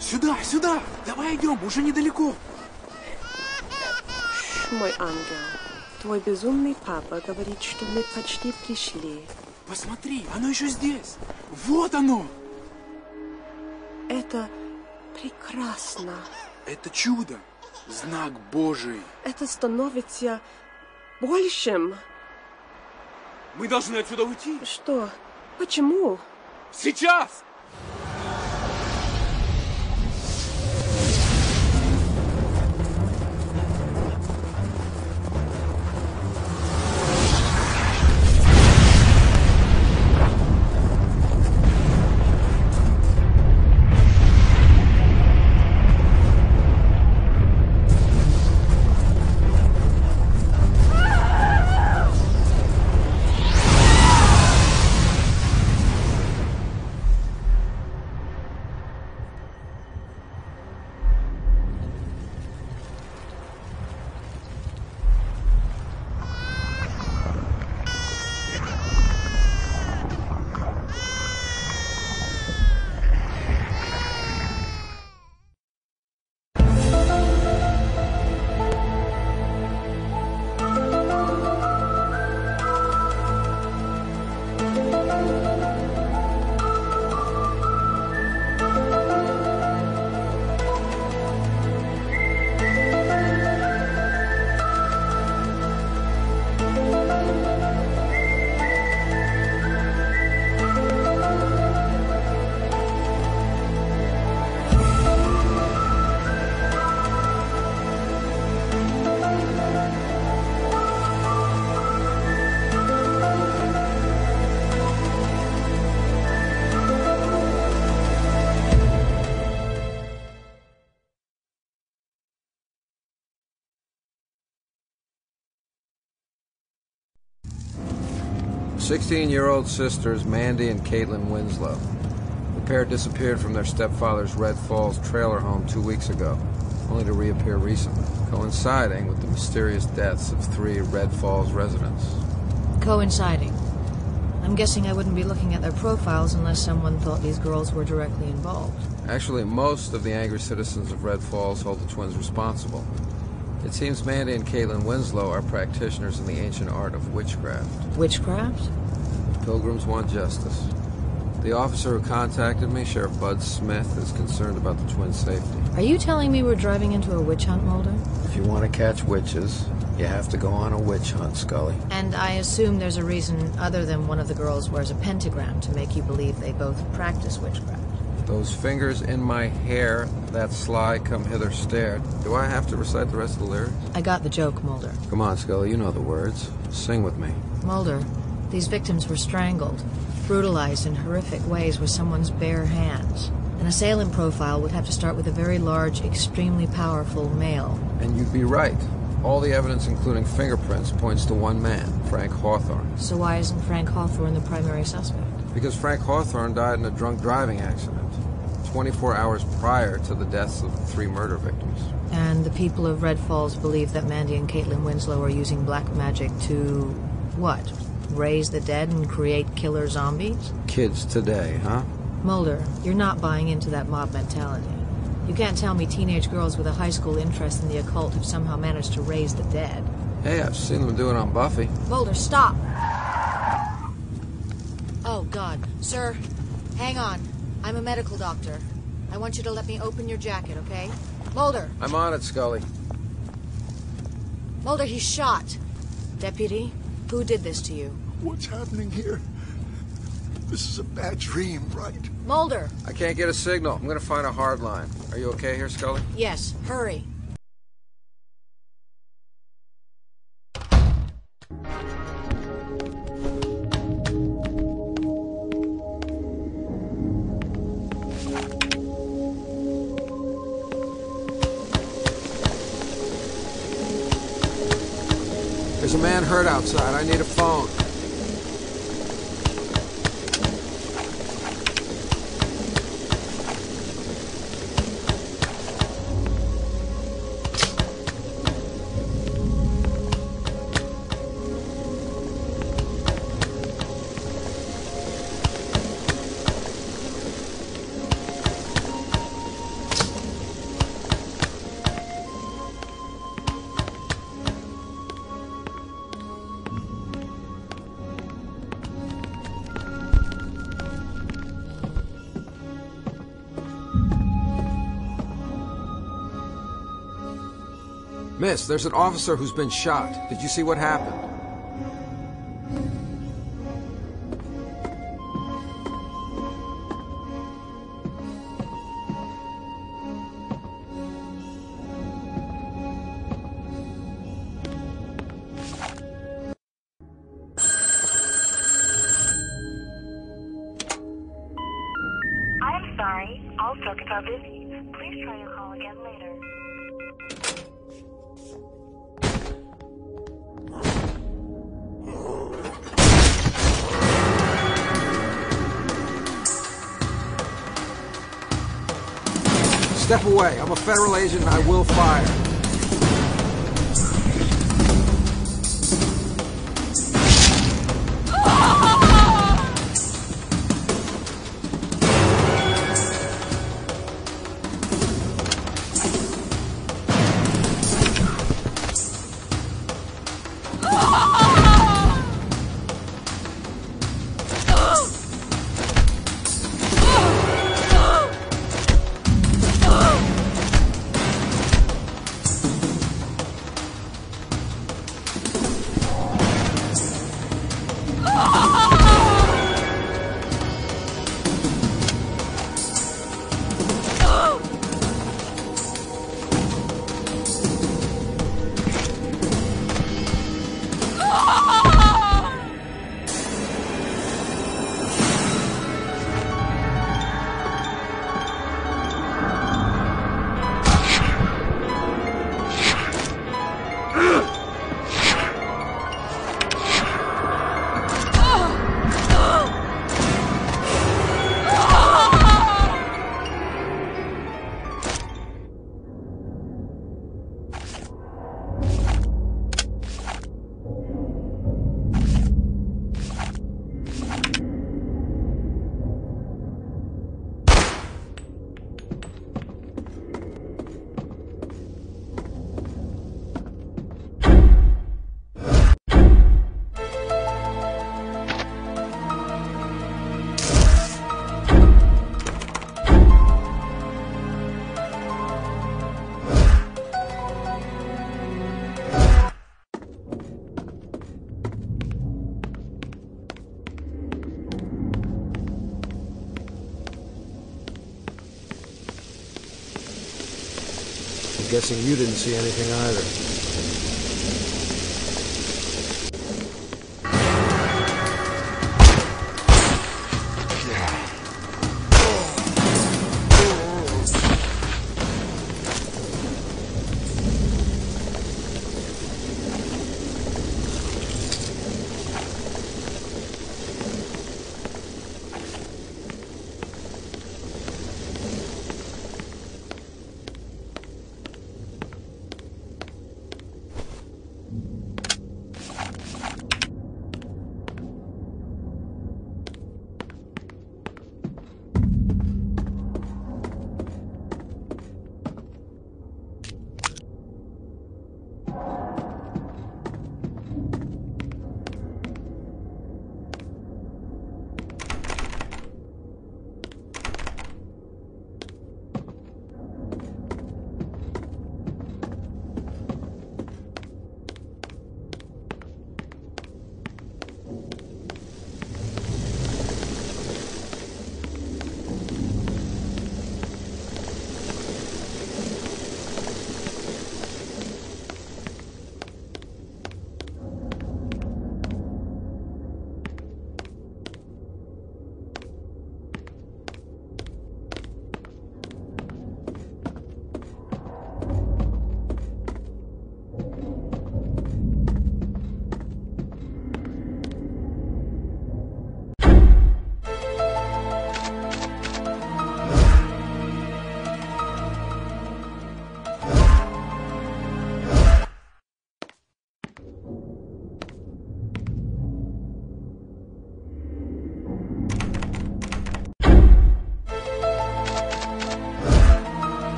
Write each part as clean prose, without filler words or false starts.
Сюда, сюда! Давай идем, уже недалеко. Мой ангел, твой безумный папа говорит, что мы почти пришли. Посмотри, оно еще здесь. Вот оно! Это прекрасно. Это чудо, знак Божий. Это становится большим. Мы должны отсюда уйти. Что? Почему? Сейчас!16-year-old sisters Mandy and Caitlin Winslow. The pair disappeared from their stepfather's Red Falls trailer home 2 weeks ago, only to reappear recently, coinciding with the mysterious deaths of 3 Red Falls residents. Coinciding. I'm guessing I wouldn't be looking at their profiles unless someone thought these girls were directly involved. Actually, most of the angry citizens of Red Falls hold the twins responsible. It seems Mandy and Caitlin Winslow are practitioners in the ancient art of witchcraft. Witchcraft? Pilgrims want justice. The officer who contacted me, Sheriff Bud Smith, is concerned about the twins' safety. Are you telling me we're driving into a witch hunt, Mulder? If you want to catch witches, you have to go on a witch hunt, Scully. And I assume there's a reason other than one of the girls wears a pentagram to make you believe they both practice witchcraft. Those fingers in my hair, that sly come hither stare. Do I have to recite the rest of the lyrics? I got the joke, Mulder. Come on, Scully, you know the words. Sing with me. Mulder, these victims were strangled, brutalized in horrific ways with someone's bare hands. An assailant profile would have to start with a very large, extremely powerful male. And you'd be right. All the evidence, including fingerprints, points to one man, Frank Hawthorne. So why isn't Frank Hawthorne the primary suspect? Because Frank Hawthorne died in a drunk driving accident 24 hours prior to the deaths of the 3 murder victims. And the people of Red Falls believe that Mandy and Caitlin Winslow are using black magic to... what? Raise the dead and create killer zombies? Kids today, huh? Mulder, you're not buying into that mob mentality. You can't tell me teenage girls with a high school interest in the occult have somehow managed to raise the dead. Hey, I've seen them do it on Buffy. Mulder, stop! Oh, God. Sir, hang on. I'm a medical doctor. I want you to let me open your jacket, okay? Mulder! I'm on it, Scully. Mulder, he's shot. Deputy, who did this to you? What's happening here? This is a bad dream, right? Mulder. I can't get a signal. I'm going to find a hard line. Are you okay here, Scully? Yes. Hurry. There's a man hurt outside. I need a phone. Miss, there's an officer who's been shot. Did you see what happened? I'm sorry. All circuits are busy. Please try your call again later. Step away. I'm a federal agent and I will fire. I'm guessing you didn't see anything either.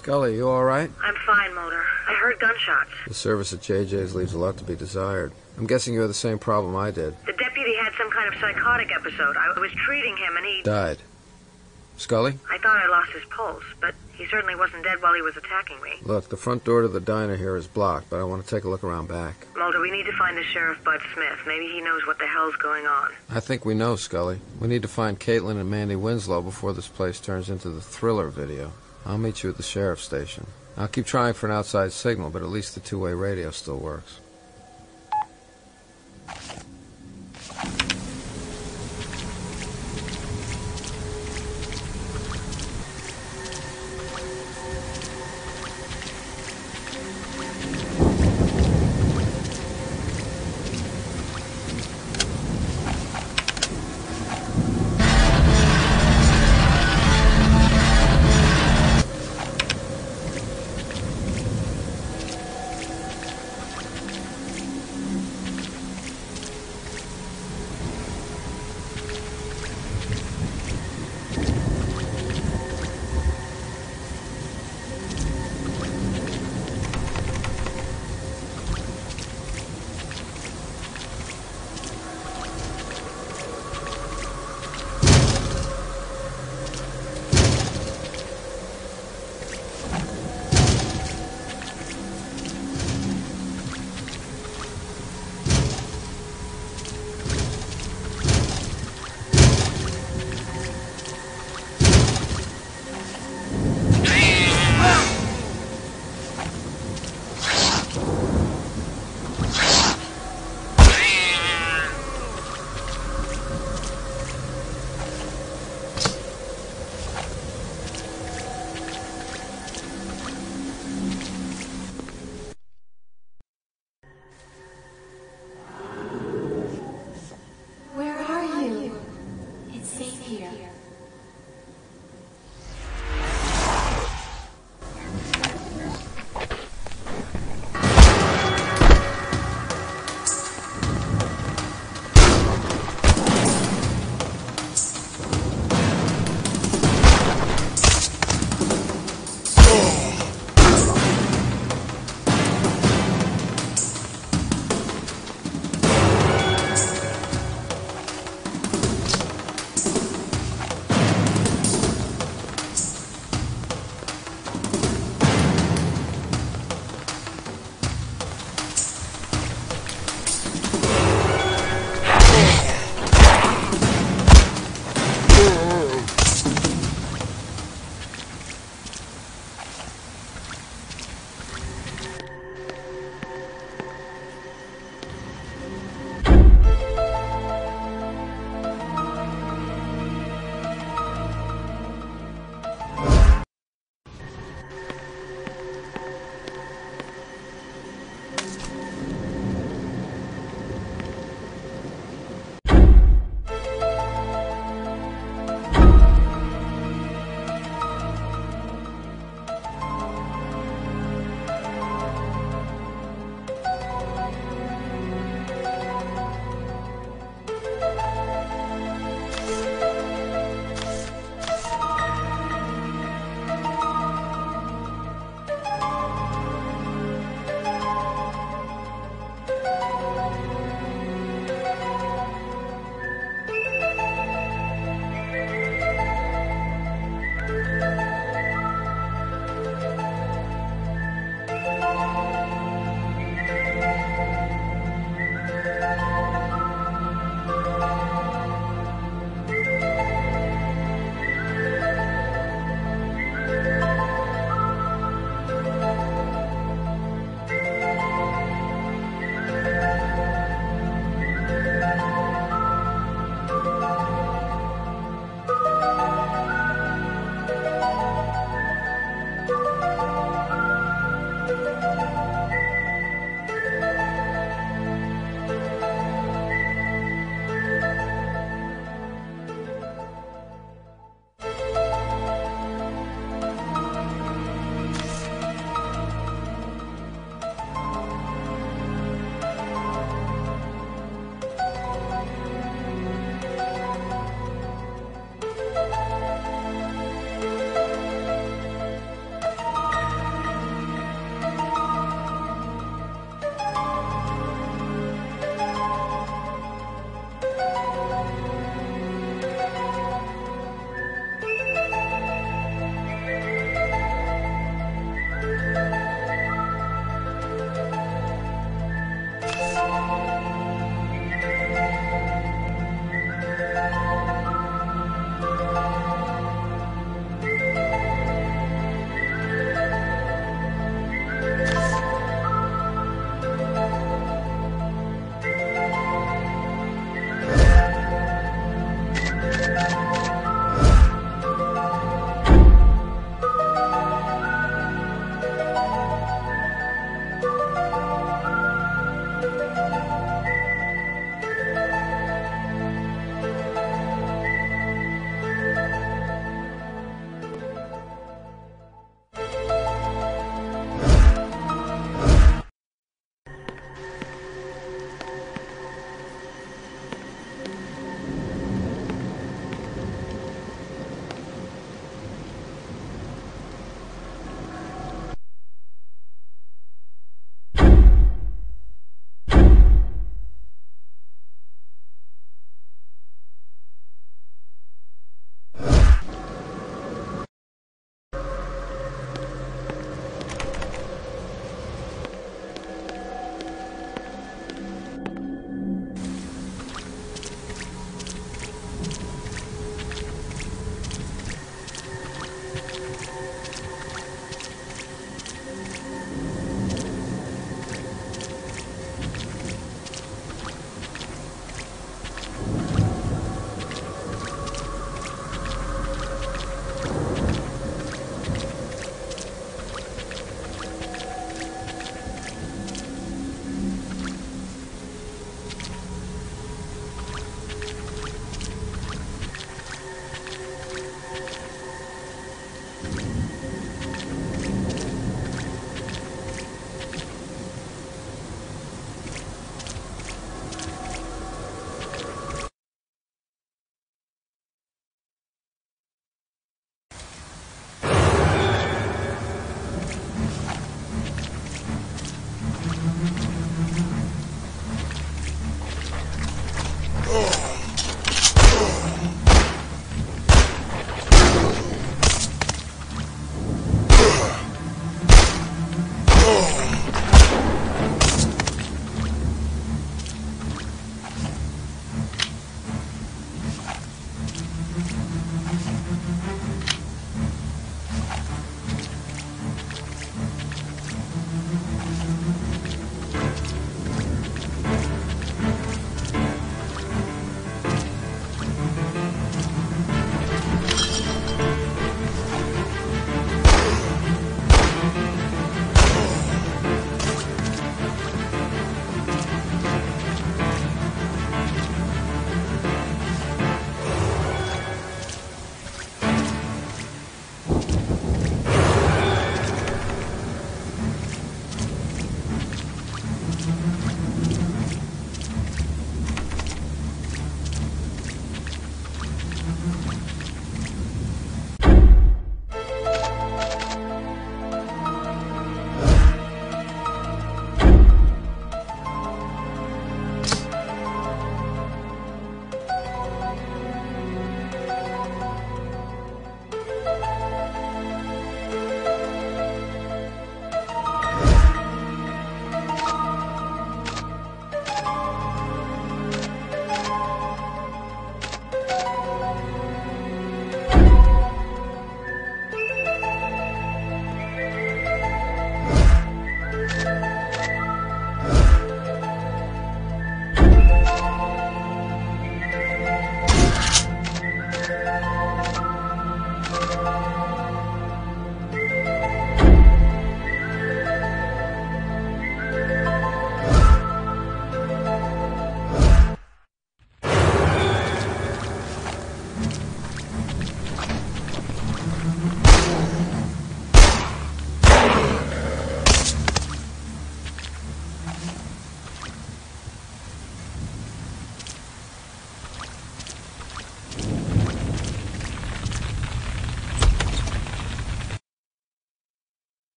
Scully, you all right? I'm fine, Mulder. I heard gunshots. The service at JJ's leaves a lot to be desired. I'm guessing you had the same problem I did. The deputy had some kind of psychotic episode. I was treating him and he... died. Scully? I thought I lost his pulse, but he certainly wasn't dead while he was attacking me. Look, the front door to the diner here is blocked, but I want to take a look around back. Mulder, we need to find the Sheriff Bud Smith. Maybe he knows what the hell's going on. I think we know, Scully. We need to find Caitlin and Mandy Winslow before this place turns into the Thriller video. I'll meet you at the sheriff's station. I'll keep trying for an outside signal, but at least the two-way radio still works.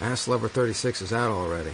Ass Lover 36 is out already.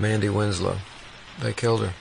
Mandy Winslow. They killed her.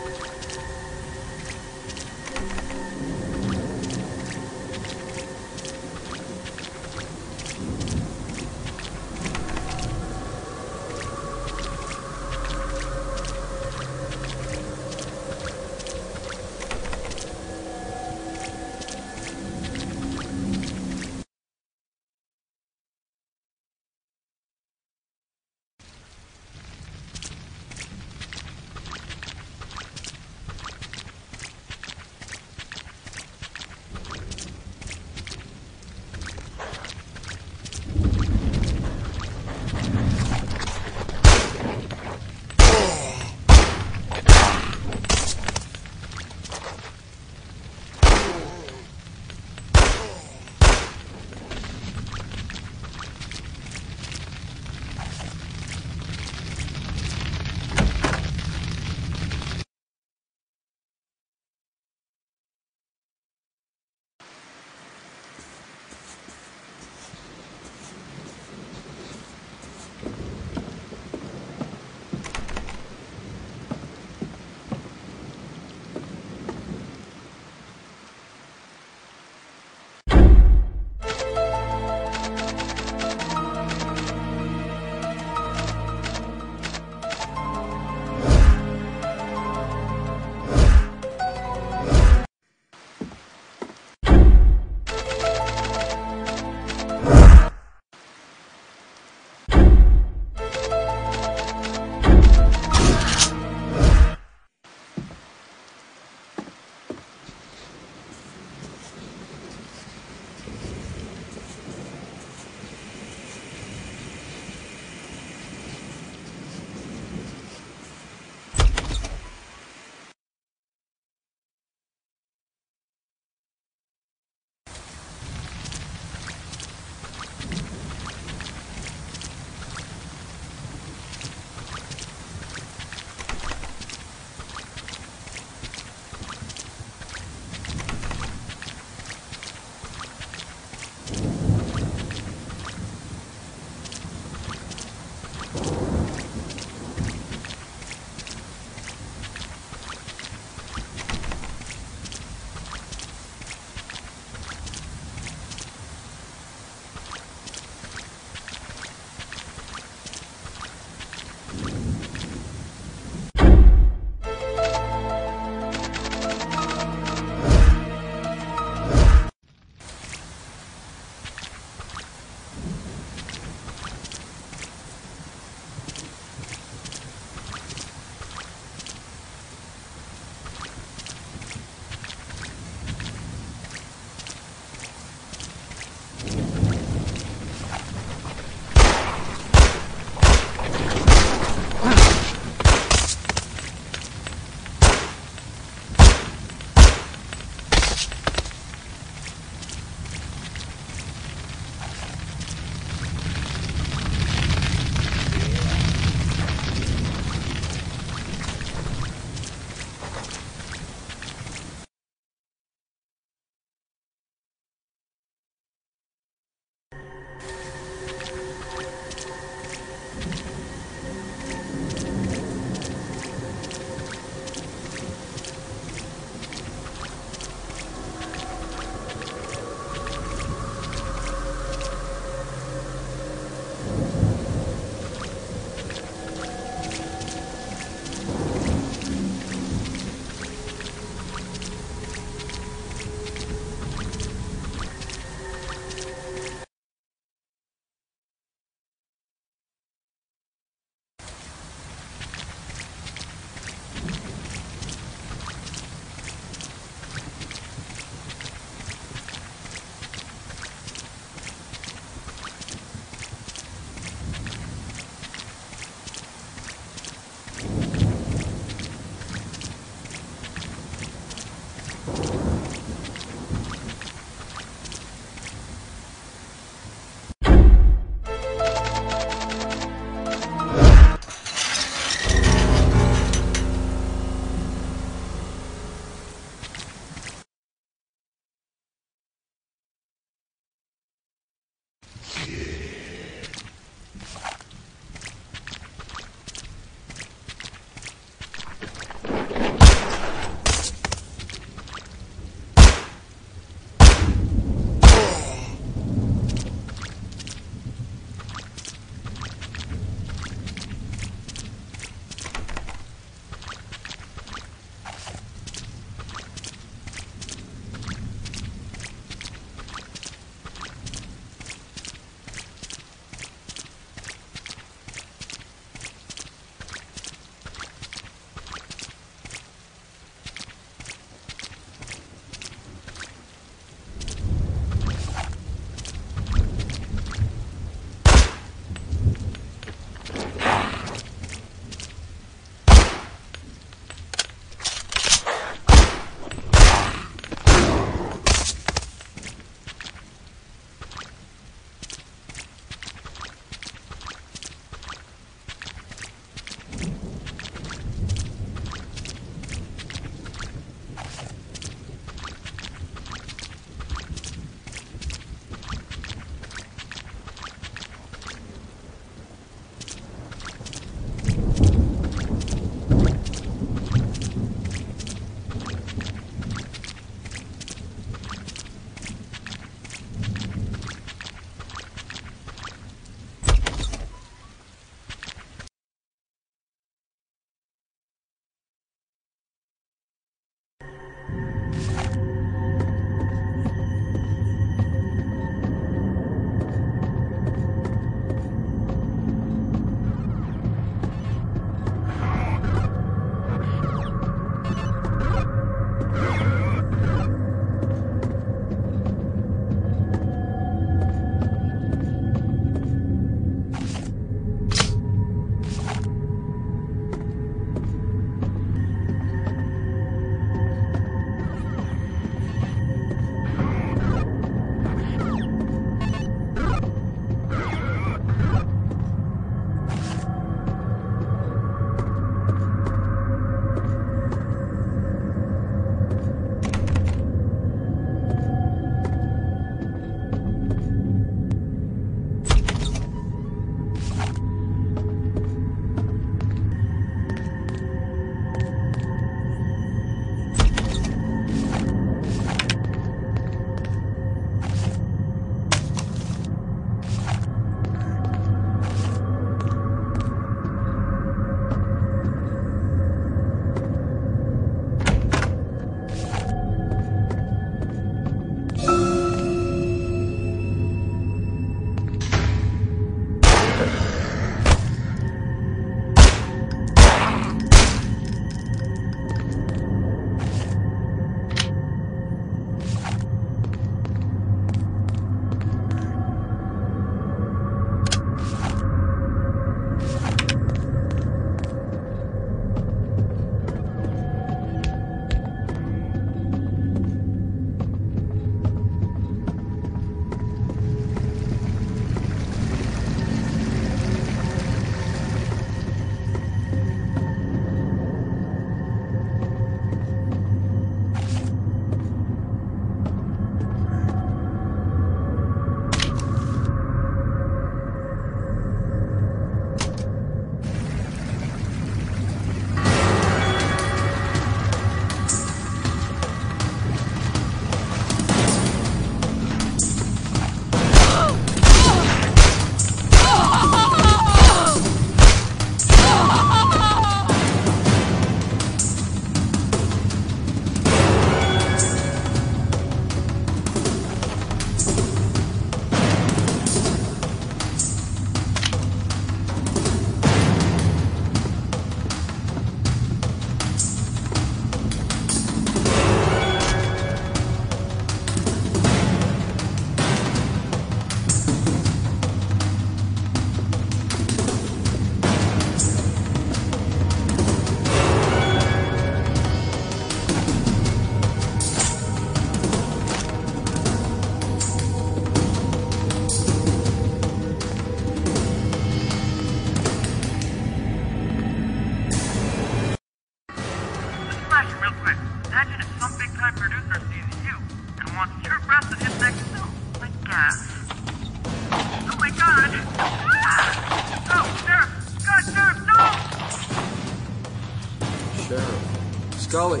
правой.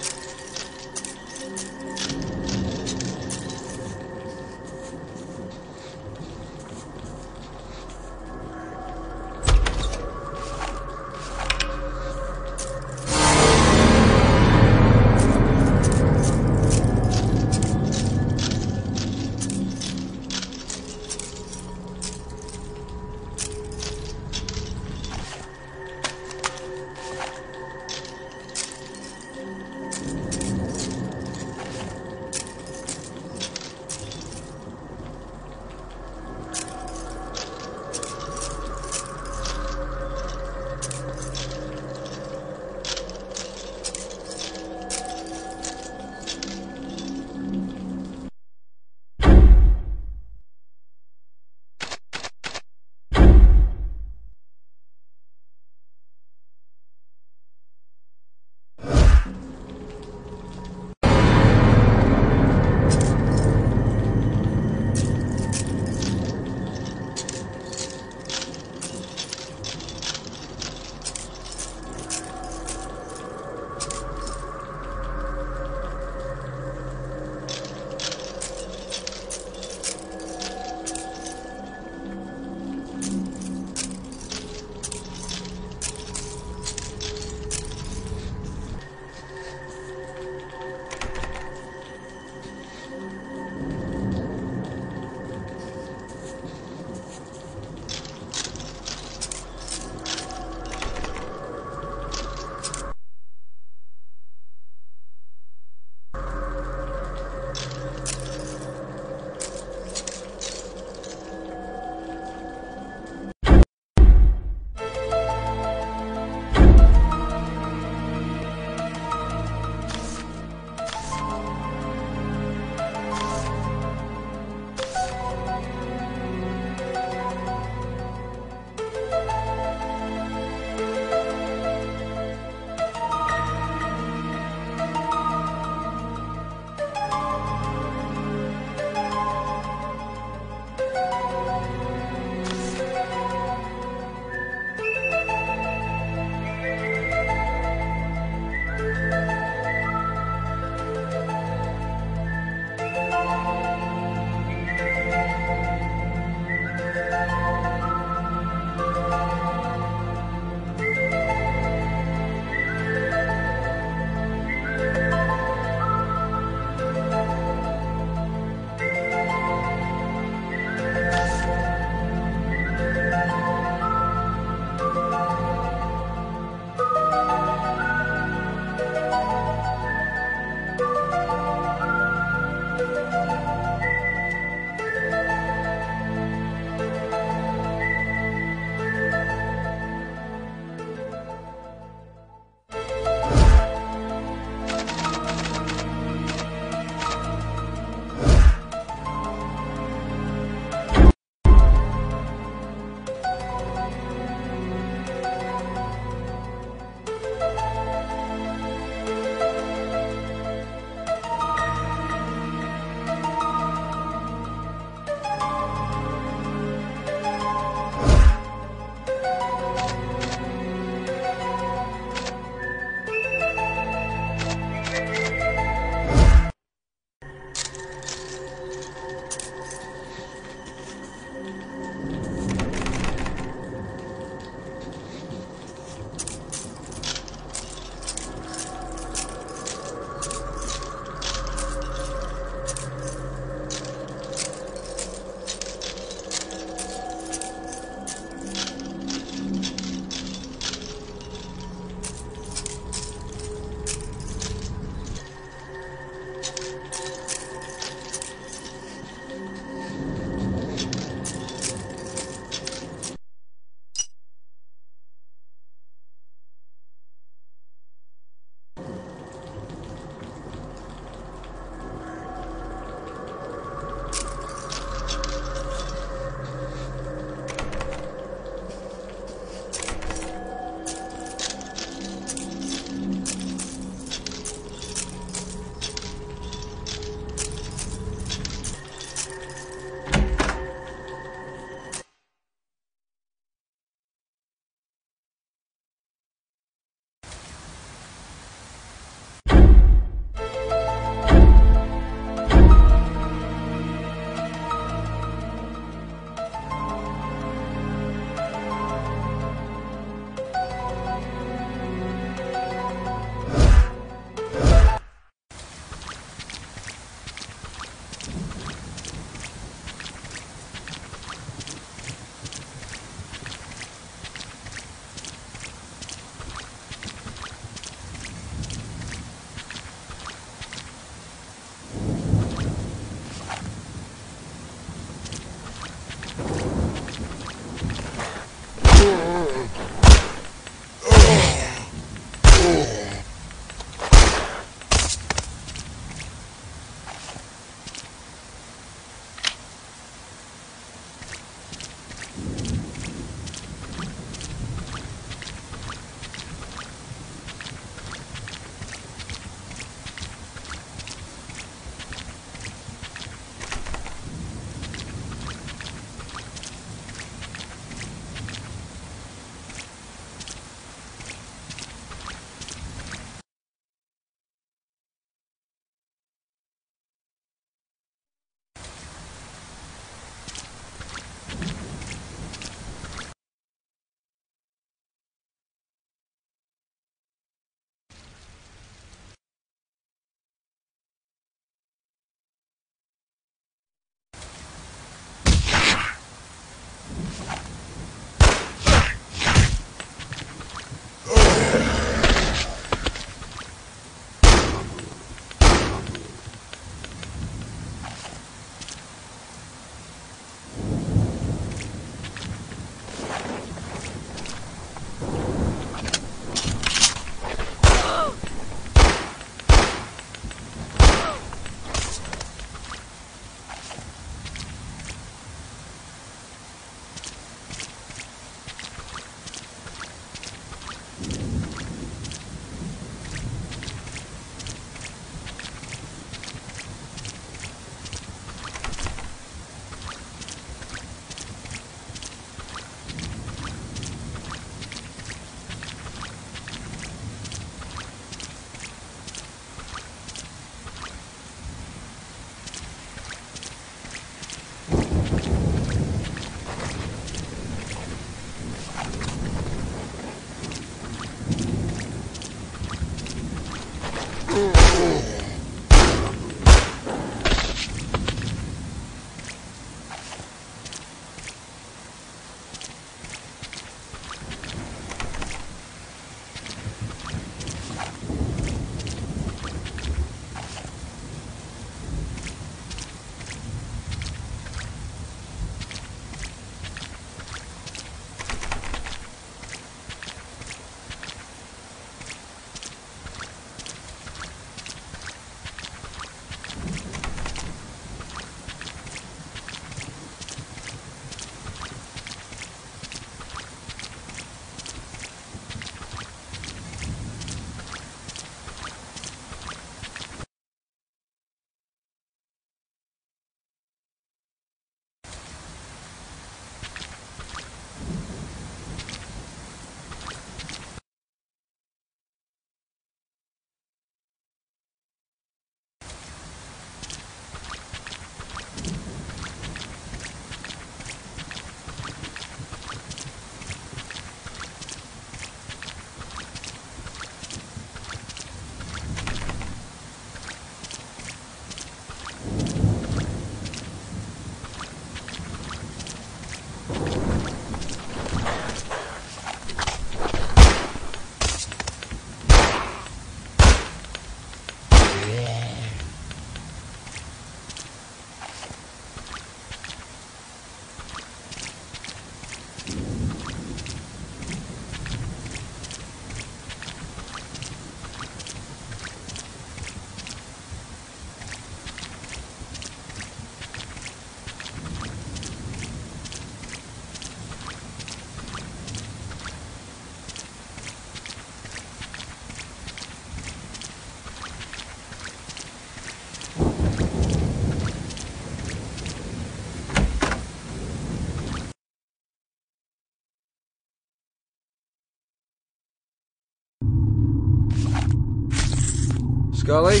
Scully?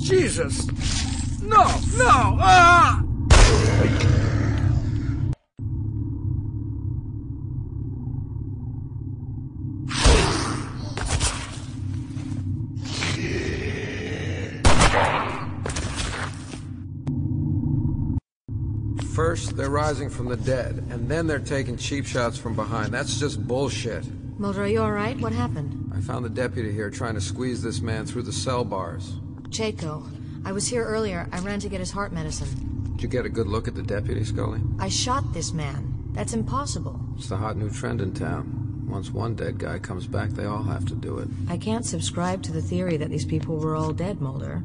Jesus! No! No! Ah! First, they're rising from the dead, and then they're taking cheap shots from behind. That's just bullshit. Mulder, are you alright? What happened? I found the deputy here trying to squeeze this man through the cell bars. Chaco. I was here earlier. I ran to get his heart medicine. Did you get a good look at the deputy, Scully? I shot this man. That's impossible. It's the hot new trend in town. Once one dead guy comes back, they all have to do it. I can't subscribe to the theory that these people were all dead, Mulder.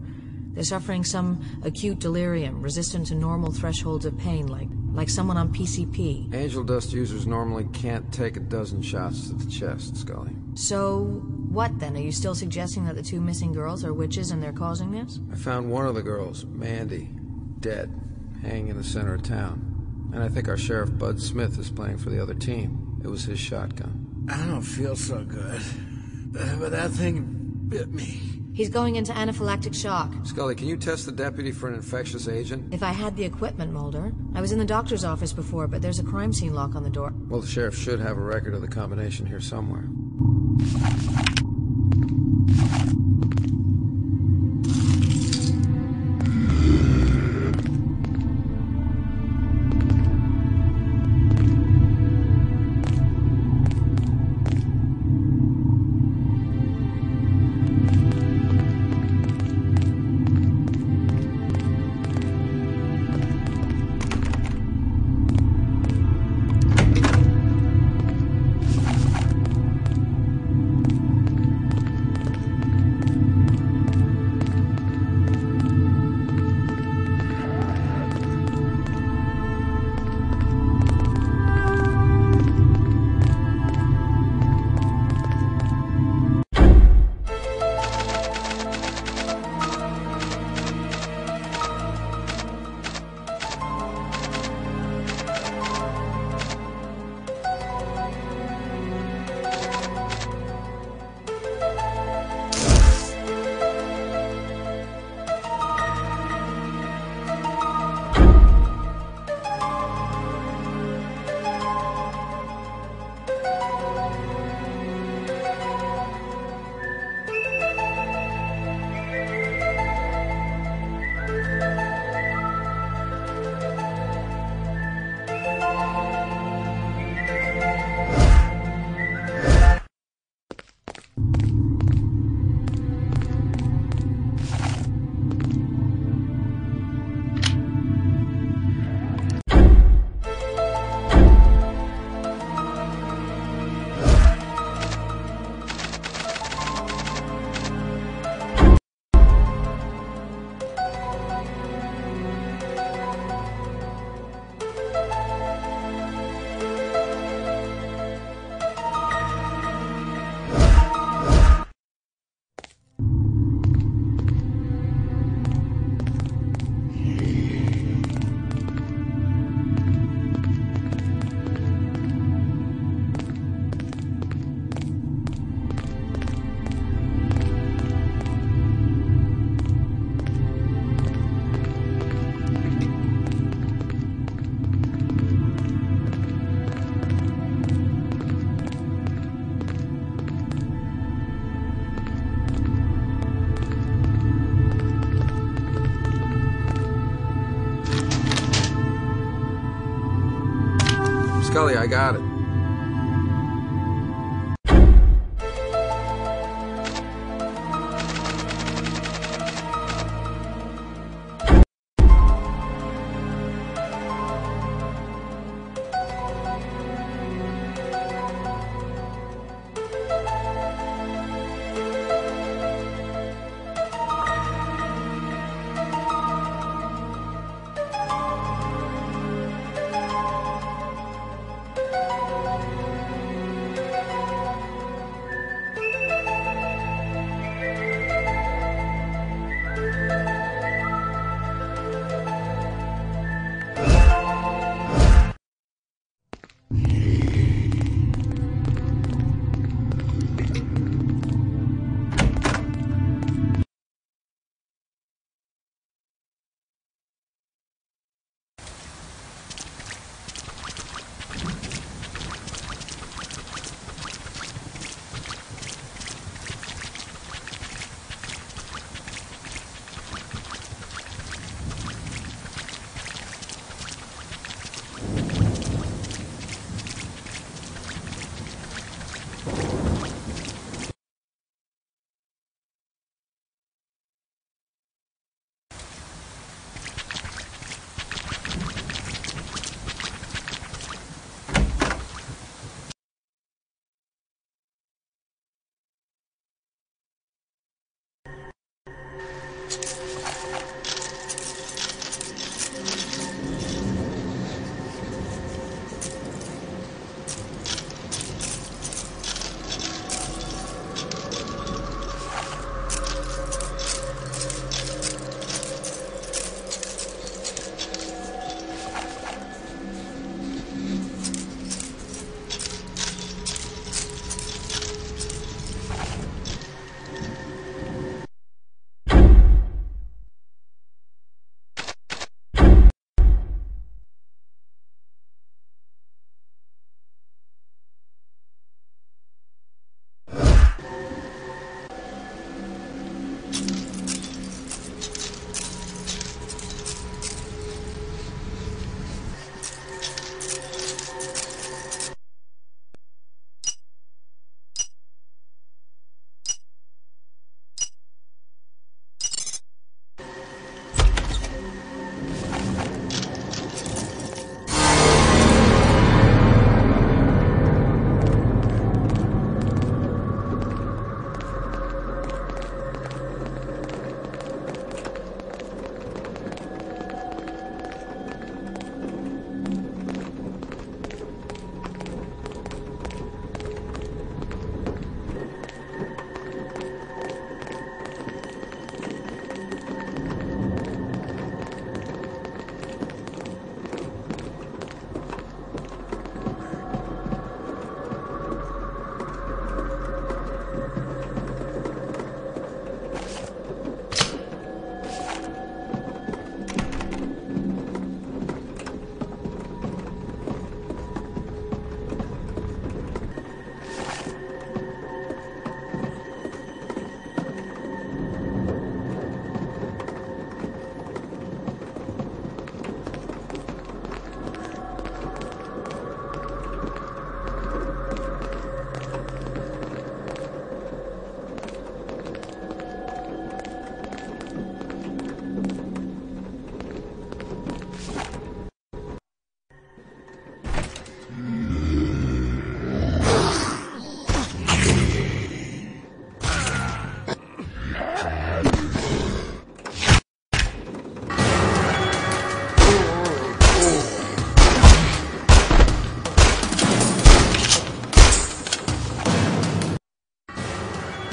They're suffering some acute delirium, resistant to normal thresholds of pain, like someone on PCP. Angel dust users normally can't take a dozen shots to the chest, Scully. So what then? Are you still suggesting that the two missing girls are witches and they're causing this? I found one of the girls, Mandy, dead, hanging in the center of town. And I think our sheriff, Bud Smith, is playing for the other team. It was his shotgun. I don't feel so good, but that thing bit me. He's going into anaphylactic shock. Scully, can you test the deputy for an infectious agent? If I had the equipment, Mulder. I was in the doctor's office before, but there's a crime scene lock on the door. Well, the sheriff should have a record of the combination here somewhere. Scully, I got it.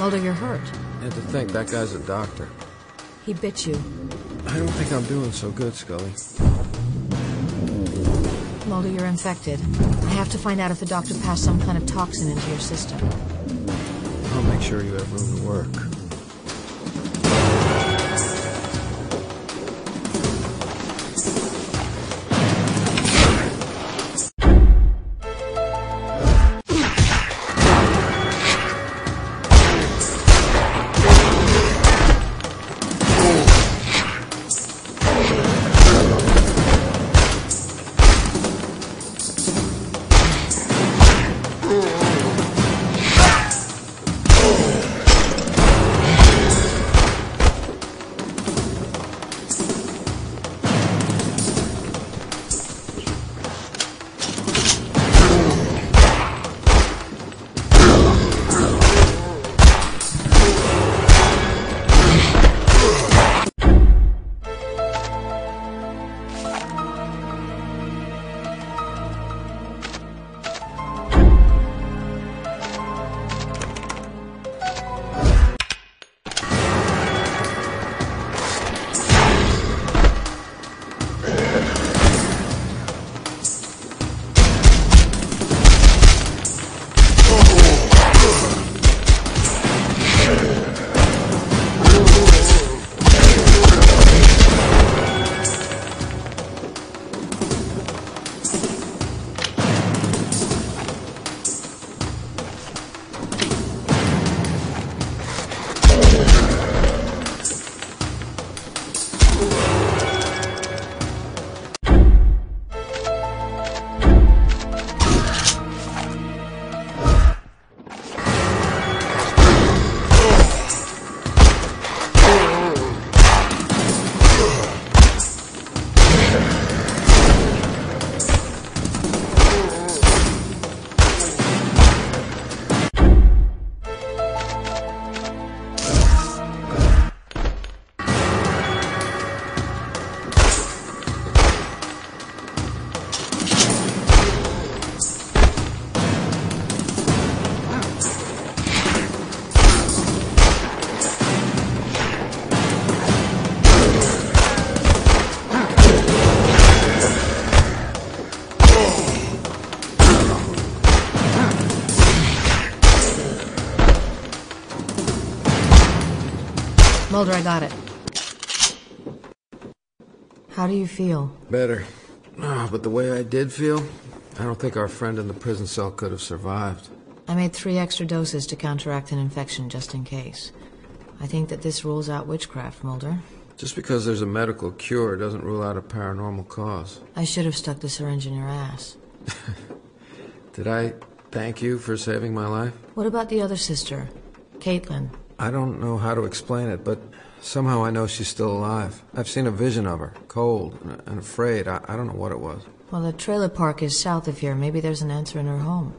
told her you're hurt. And to think, that guy's a doctor. He bit you. I don't think I'm doing so good, Scully. Mulder, you're infected. I have to find out if the doctor passed some kind of toxin into your system. I'll make sure you have room to work. Mulder, I got it. How do you feel? Better. But the way I did feel, I don't think our friend in the prison cell could have survived. I made 3 extra doses to counteract an infection just in case. I think that this rules out witchcraft, Mulder. Just because there's a medical cure doesn't rule out a paranormal cause. I should have stuck the syringe in your ass. Did I thank you for saving my life? What about the other sister, Caitlin? I don't know how to explain it, but somehow I know she's still alive. I've seen a vision of her, cold and afraid. I don't know what it was. Well, the trailer park is south of here. Maybe there's an answer in her home.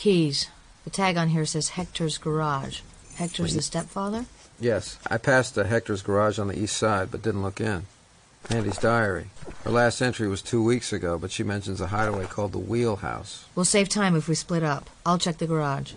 Keys. The tag on here says Hector's Garage. Hector's the stepfather? Yes. I passed the Hector's Garage on the east side, but didn't look in. Andy's diary. Her last entry was 2 weeks ago, but she mentions a hideaway called the Wheelhouse. We'll save time if we split up. I'll check the garage.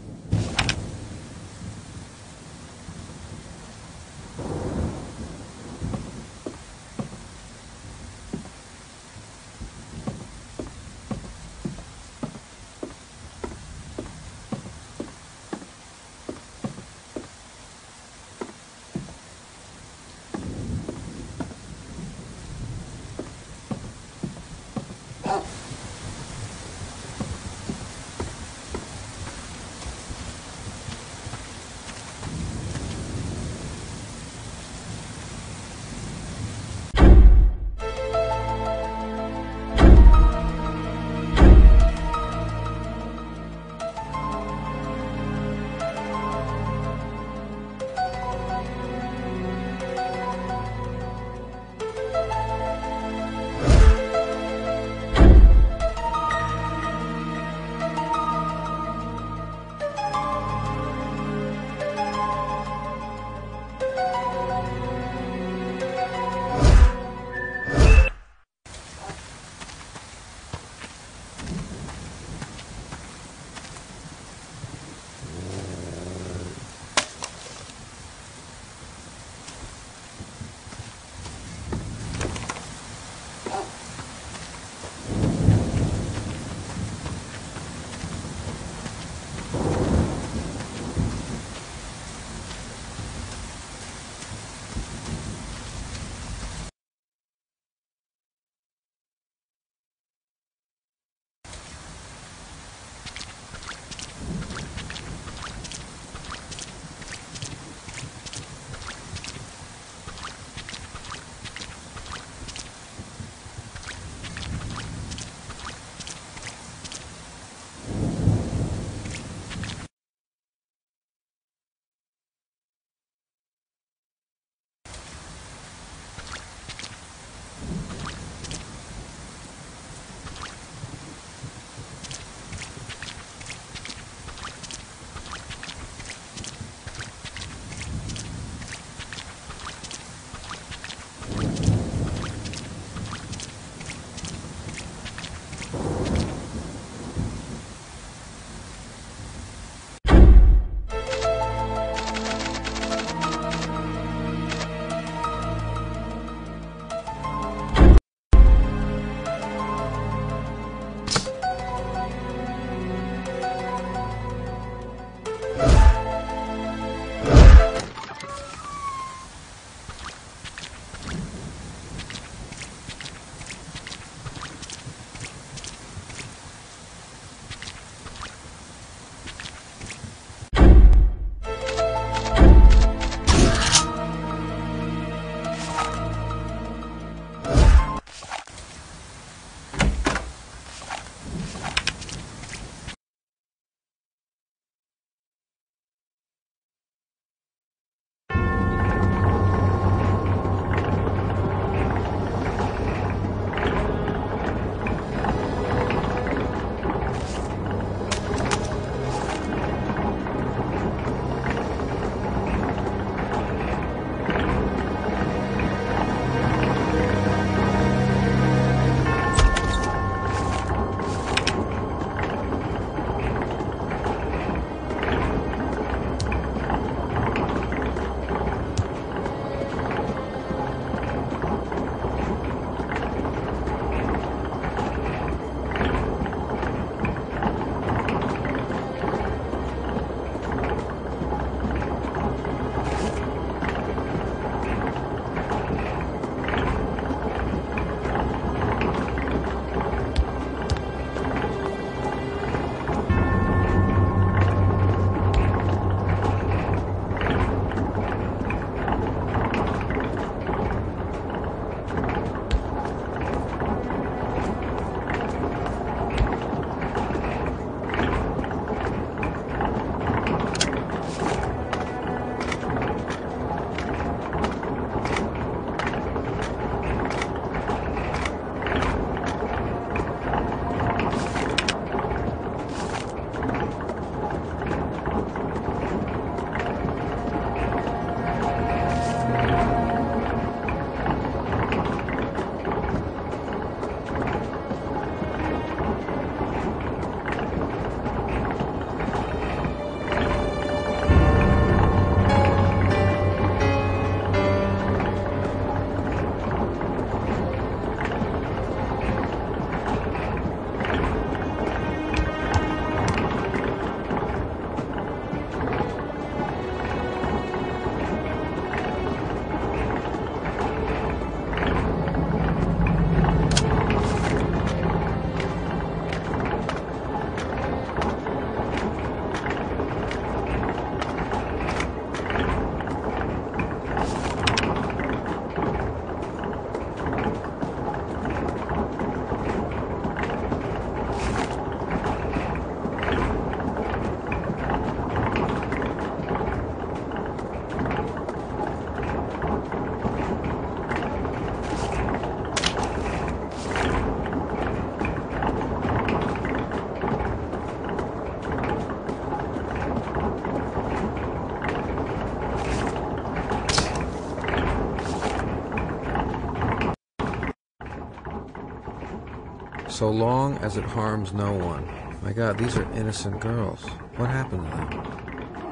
so long as it harms no one. My God, these are innocent girls. What happened to them?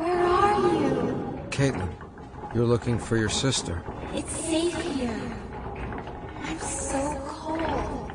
Where are you? Caitlin, you're looking for your sister. It's safe here. I'm so cold.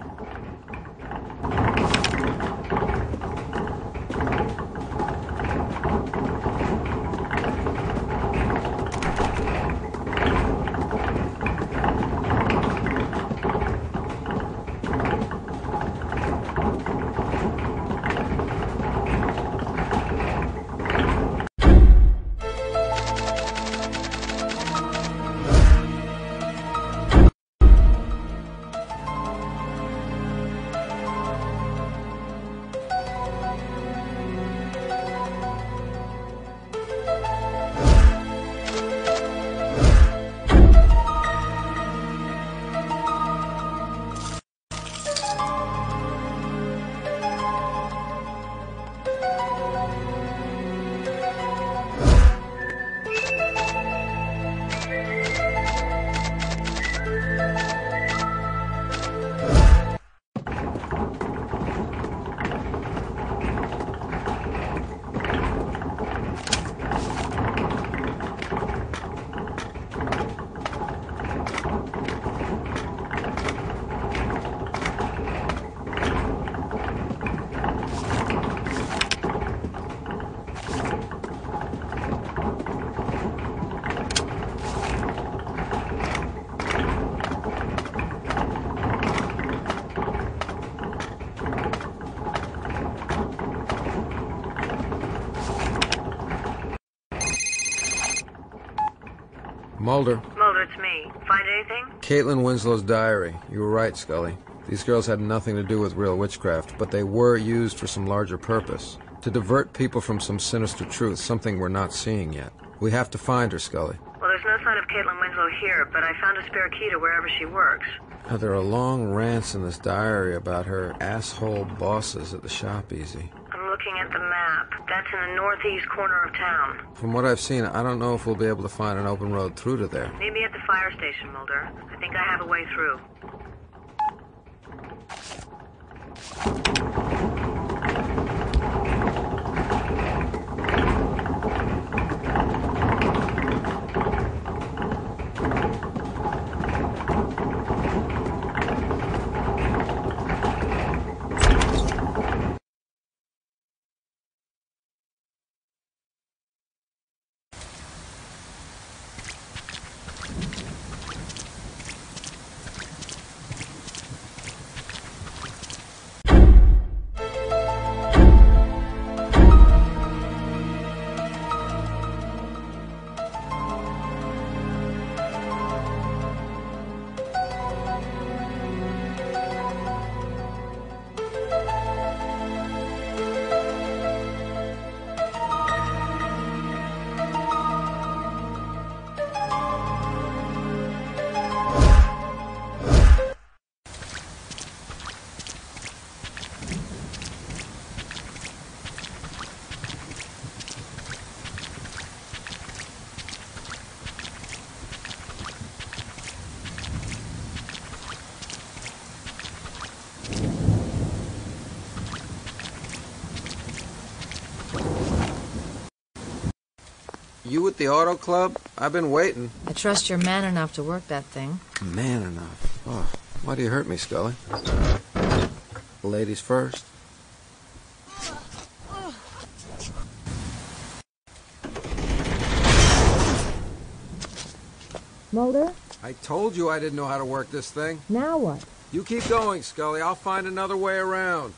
Mulder. Mulder, it's me. Find anything? Caitlin Winslow's diary. You were right, Scully. These girls had nothing to do with real witchcraft, but they were used for some larger purpose. To divert people from some sinister truth, something we're not seeing yet. We have to find her, Scully. Well, there's no sign of Caitlin Winslow here, but I found a spare key to wherever she works. Now, there are long rants in this diary about her asshole bosses at the shop, Easy. I'm looking at the map. That's in the northeast corner of town. From what I've seen, I don't know if we'll be able to find an open road through to there. Meet me at the fire station, Mulder. I think I have a way through. You at the auto club? I've been waiting. I trust you're man enough to work that thing. Man enough? Oh, why do you hurt me, Scully? Ladies first. Mulder? I told you I didn't know how to work this thing. Now what? You keep going, Scully. I'll find another way around.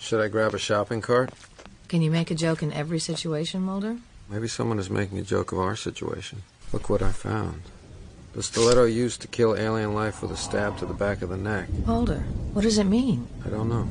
Should I grab a shopping cart? Can you make a joke in every situation, Mulder? Maybe someone is making a joke of our situation. Look what I found. The stiletto used to kill alien life with a stab to the back of the neck. Mulder, what does it mean? I don't know.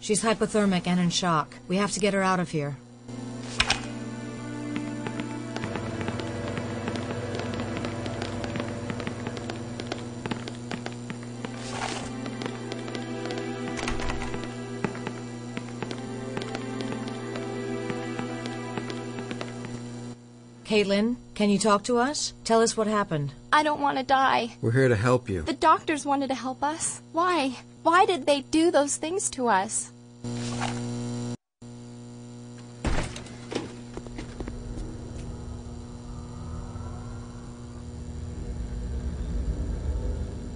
She's hypothermic and in shock. We have to get her out of here. Caitlin, can you talk to us? Tell us what happened. I don't want to die. We're here to help you. The doctors wanted to help us. Why? Why did they do those things to us?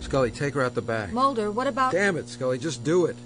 Scully, take her out the back. Mulder, what about... Damn it, Scully, just do it.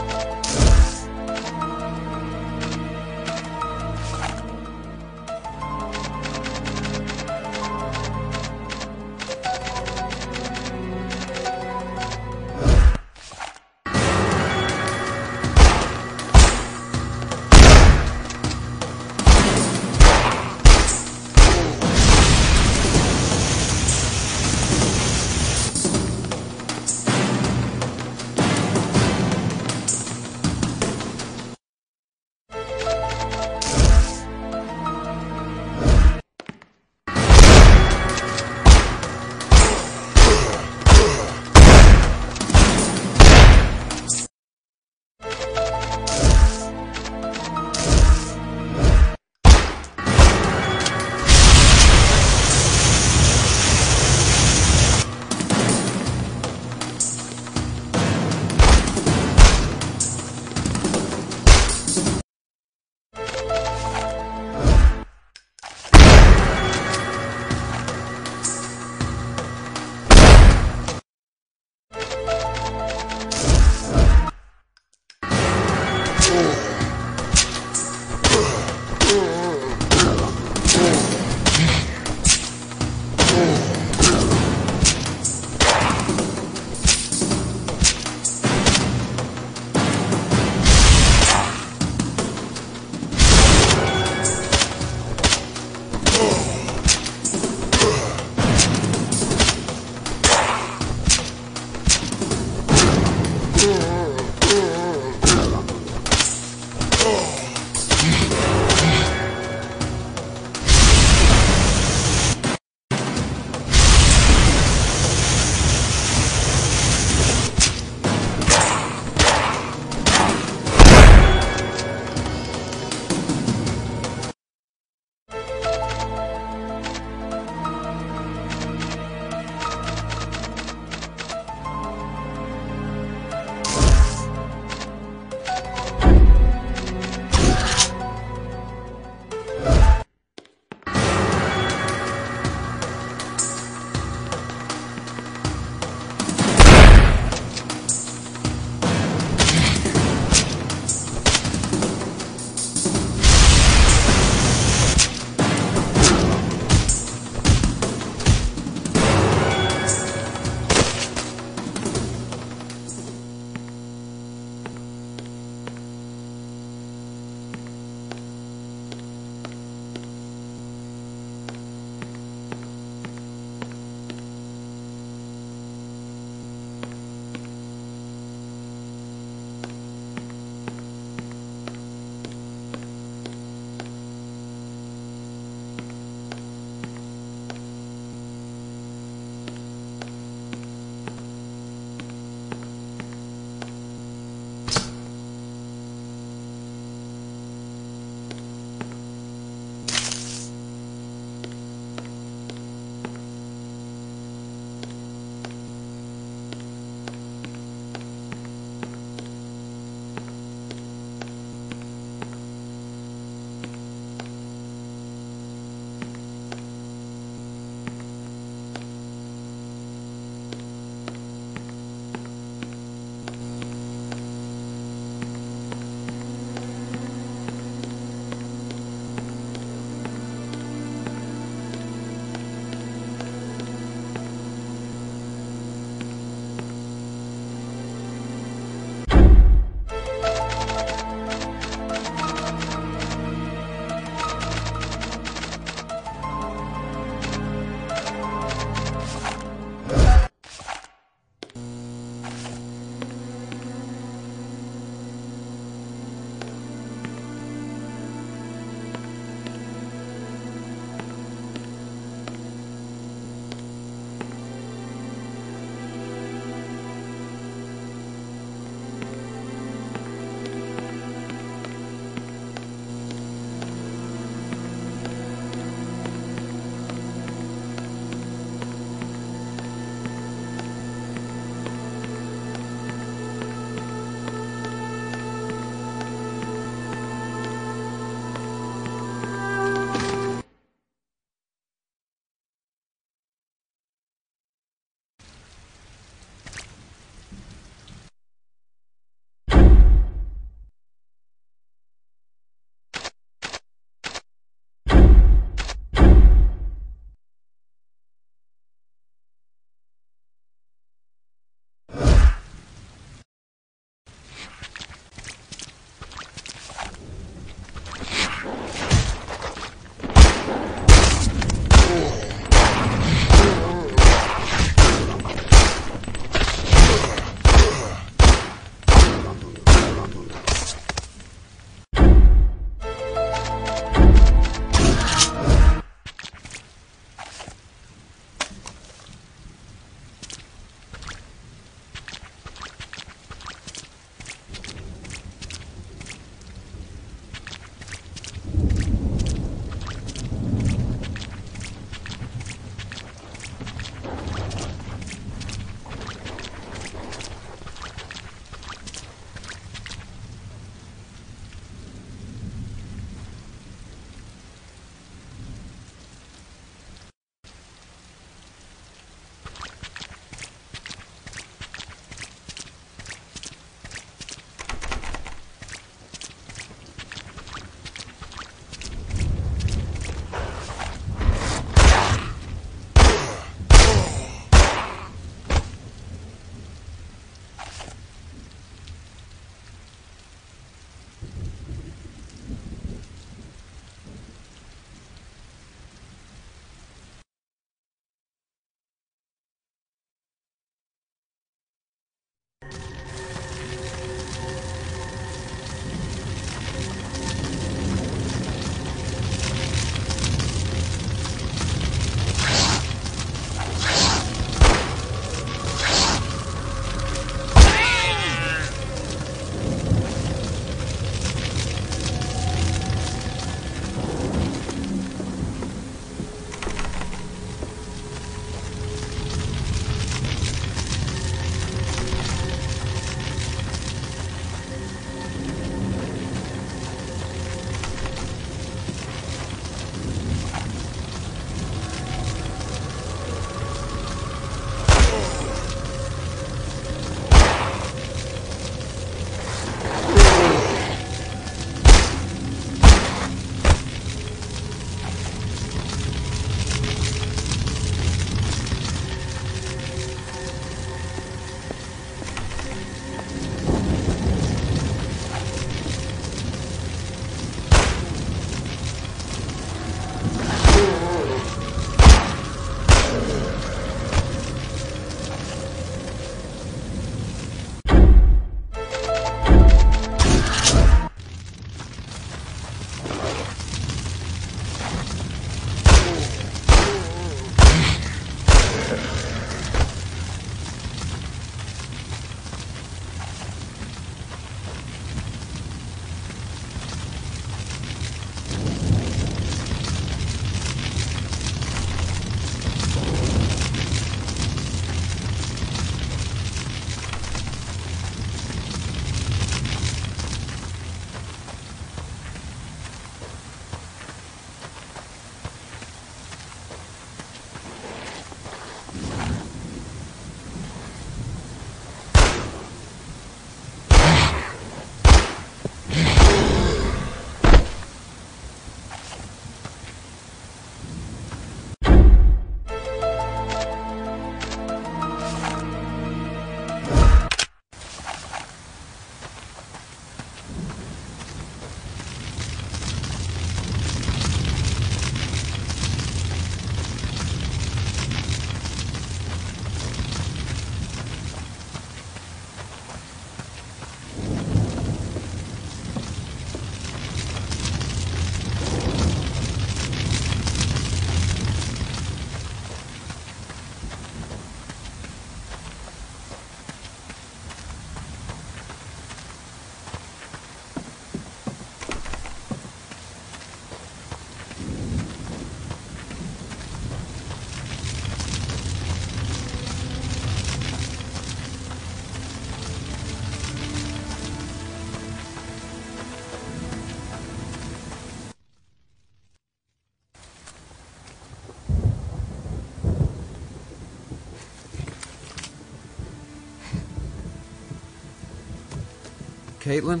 Caitlin?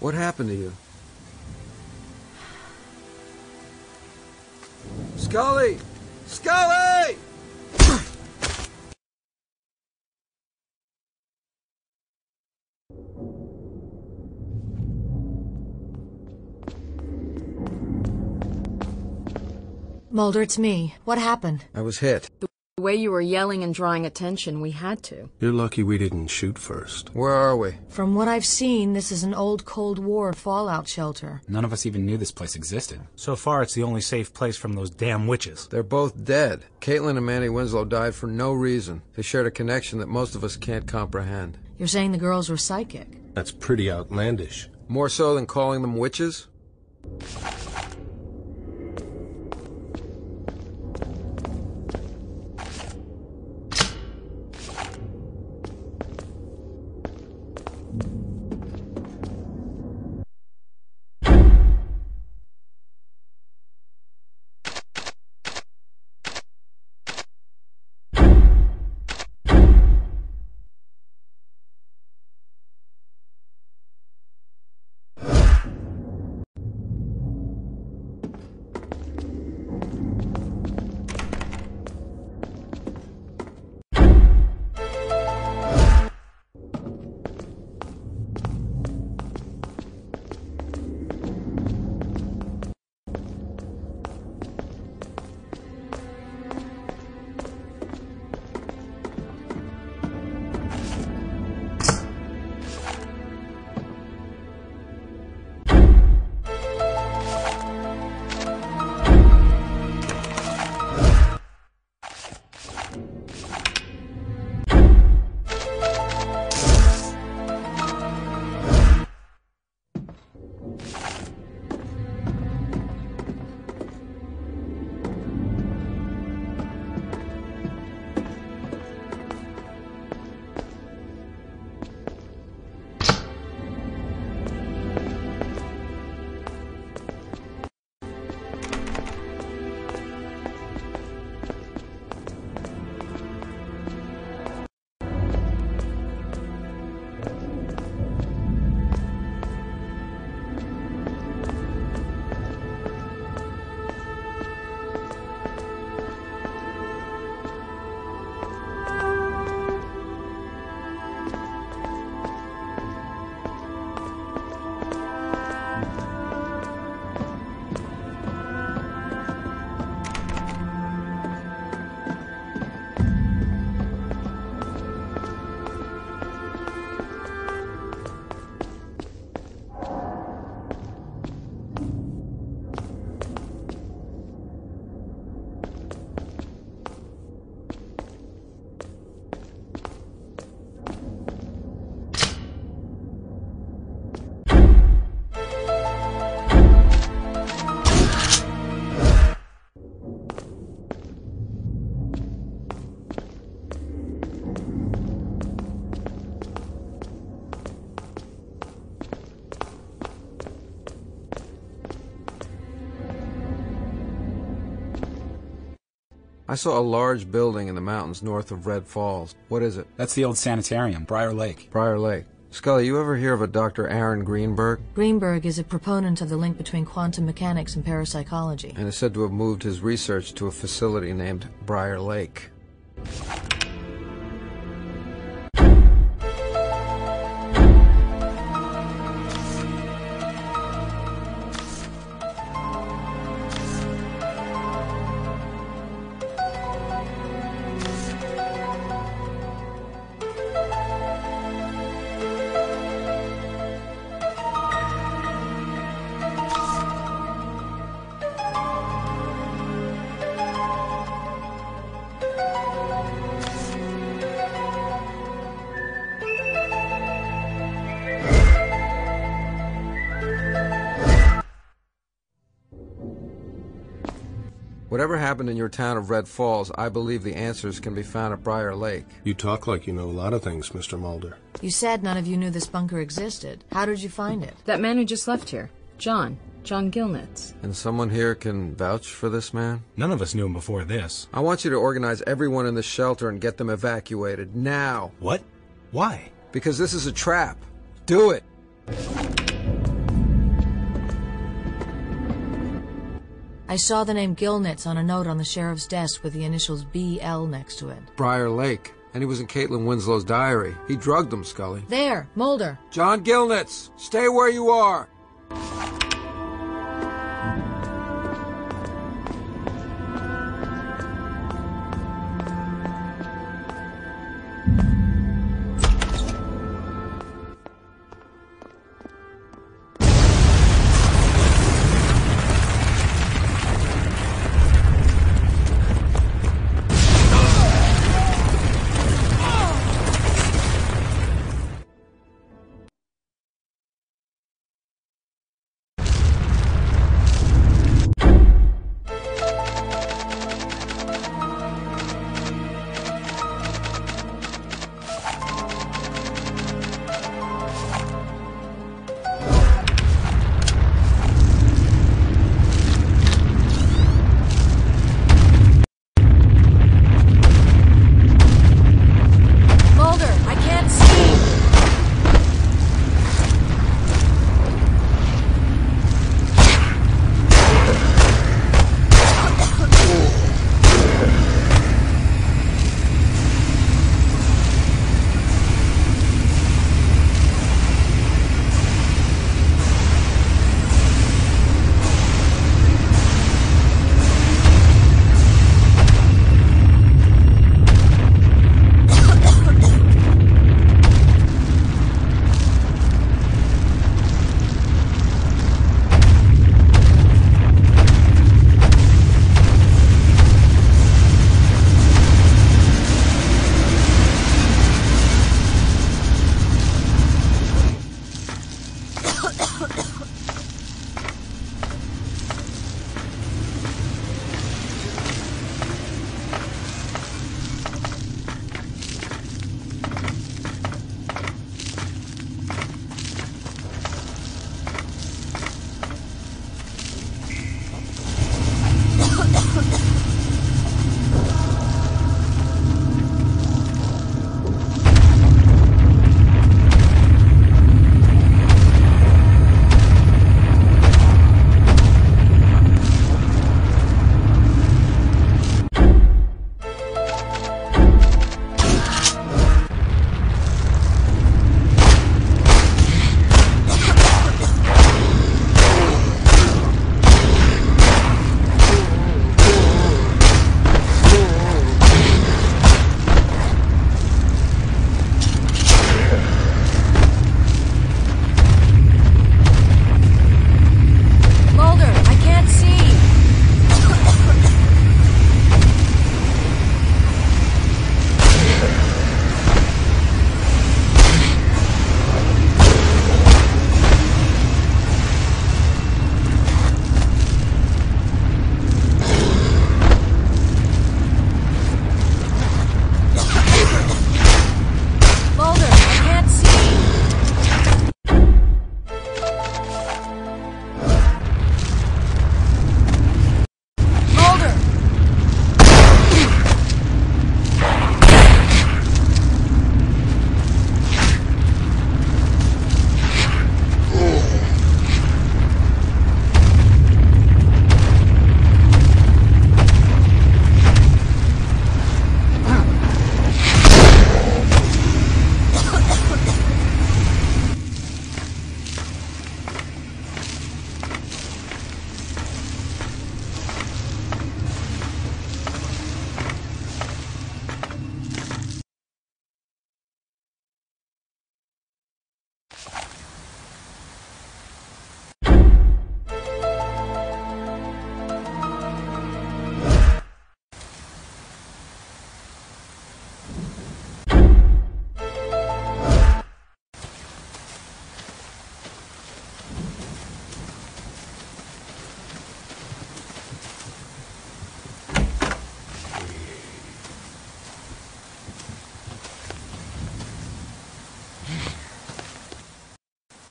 What happened to you? Scully! Scully! Mulder, it's me. What happened? I was hit. The way you were yelling and drawing attention, we had to. You're lucky we didn't shoot first. Where are we? From what I've seen, this is an old Cold War fallout shelter. None of us even knew this place existed. So far, it's the only safe place from those damn witches. They're both dead. Caitlin and Mandy Winslow died for no reason. They shared a connection that most of us can't comprehend. You're saying the girls were psychic? That's pretty outlandish. More so than calling them witches? I saw a large building in the mountains north of Red Falls. What is it? That's the old sanitarium, Briar Lake. Briar Lake. Scully, you ever hear of a Dr. Aaron Greenberg? Greenberg is a proponent of the link between quantum mechanics and parapsychology. And is said to have moved his research to a facility named Briar Lake. Whatever happened in your town of Red Falls, I believe the answers can be found at Briar Lake. You talk like you know a lot of things, Mr. Mulder. You said none of you knew this bunker existed. How did you find it? That man who just left here. John Gilnitz. And someone here can vouch for this man? None of us knew him before this. I want you to organize everyone in this shelter and get them evacuated, now. What? Why? Because this is a trap. do it. I saw the name Gillnitz on a note on the sheriff's desk with the initials BL next to it. Briar Lake. And he was in Caitlin Winslow's diary. He drugged him, Scully. There, Mulder. John Gillnitz, stay where you are.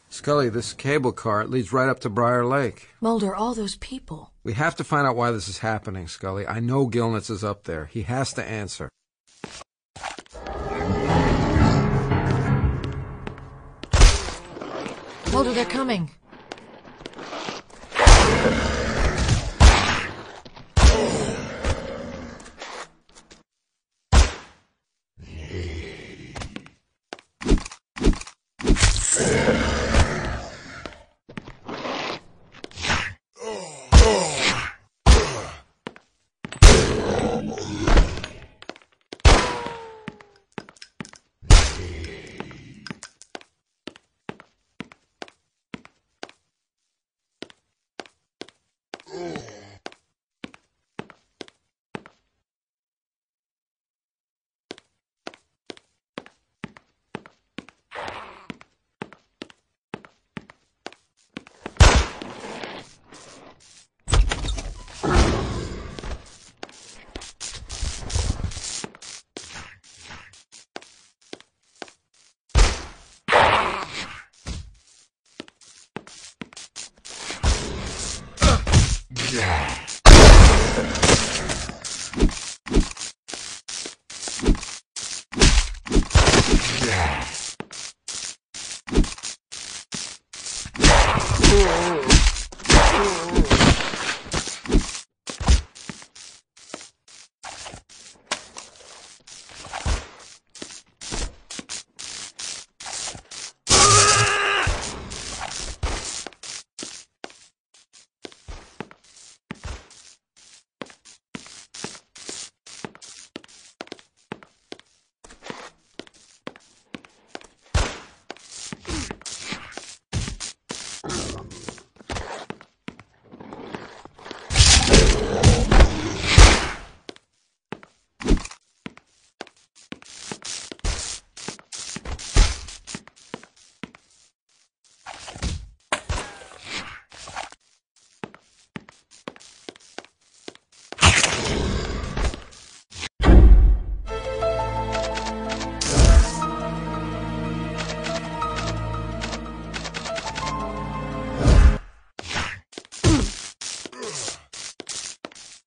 Scully, this cable car, it leads right up to Briar Lake. Mulder, all those people. We have to find out why this is happening, Scully. I know Gillnitz is up there. He has to answer. Hold it, they're coming.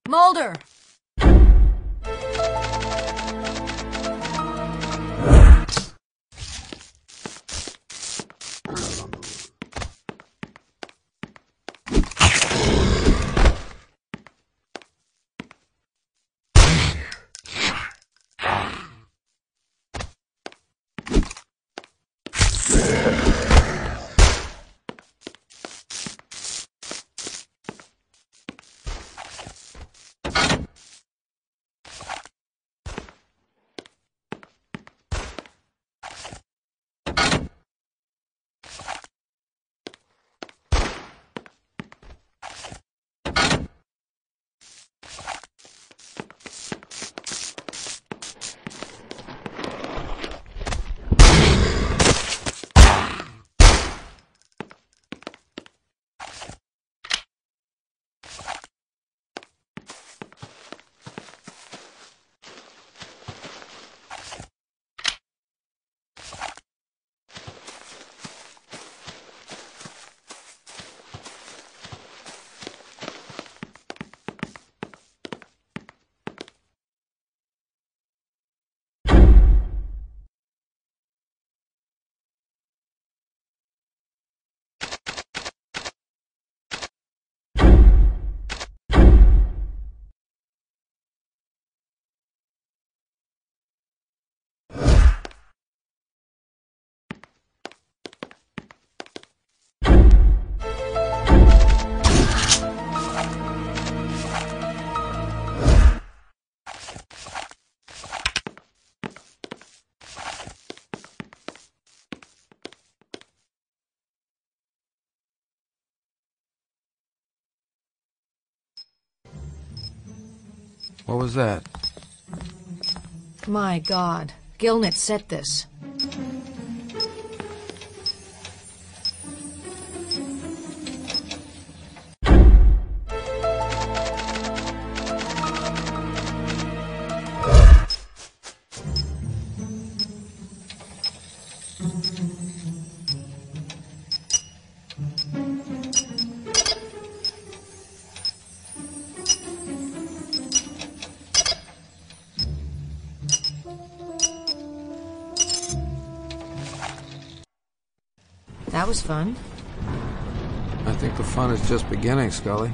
Mulder! What was that? My God. Gilnett set this. That was fun. think the fun is just beginning, Scully.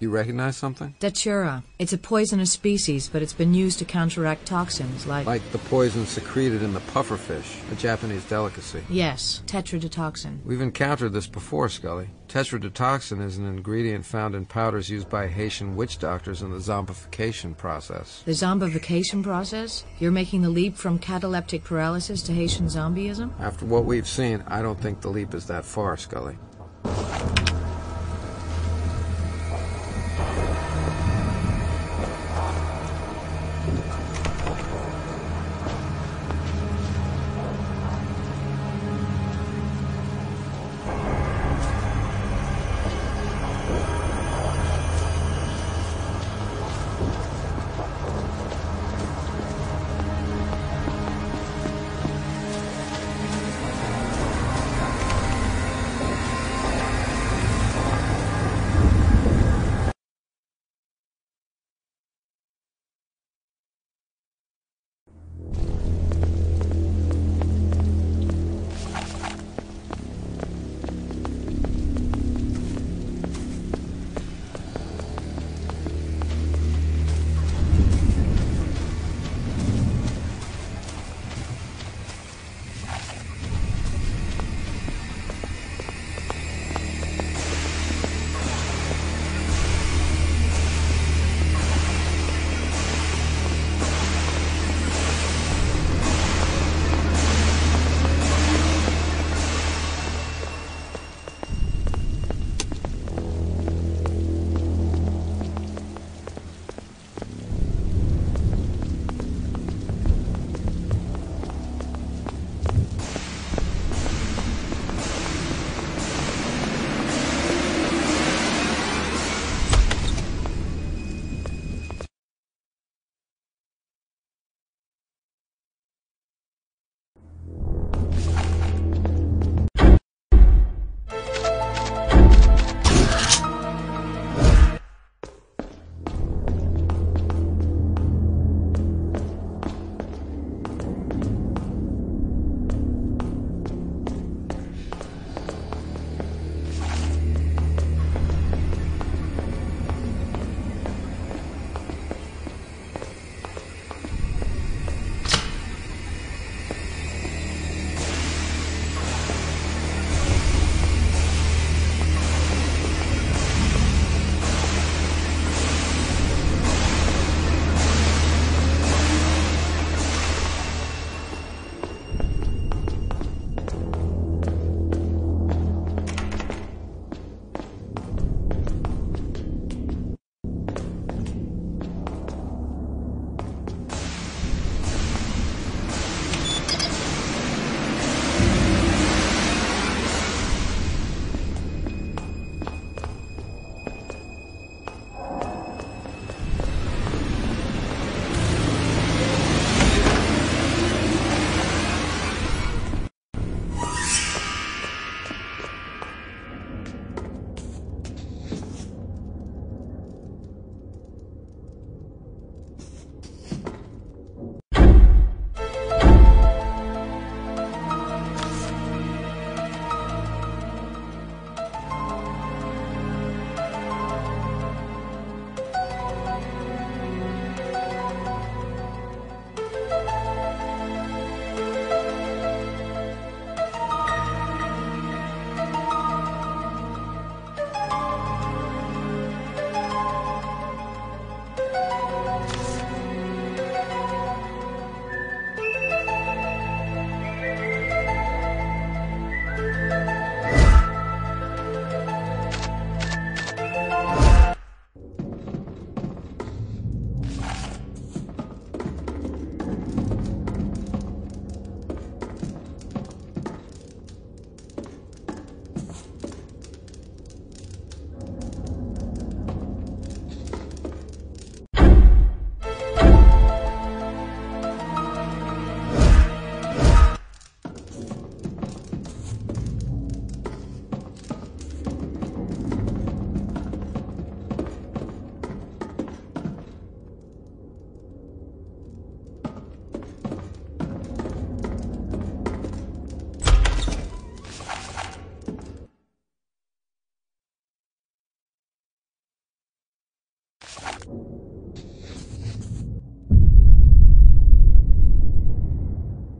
You recognize something? Datura. It's a poisonous species, but it's been used to counteract toxins like... Like the poison secreted in the pufferfish, a Japanese delicacy. Yes, tetrodotoxin. We've encountered this before, Scully. Tetrodotoxin is an ingredient found in powders used by Haitian witch doctors in the zombification process. The zombification process? You're making the leap from cataleptic paralysis to Haitian zombieism? After what we've seen, I don't think the leap is that far, Scully.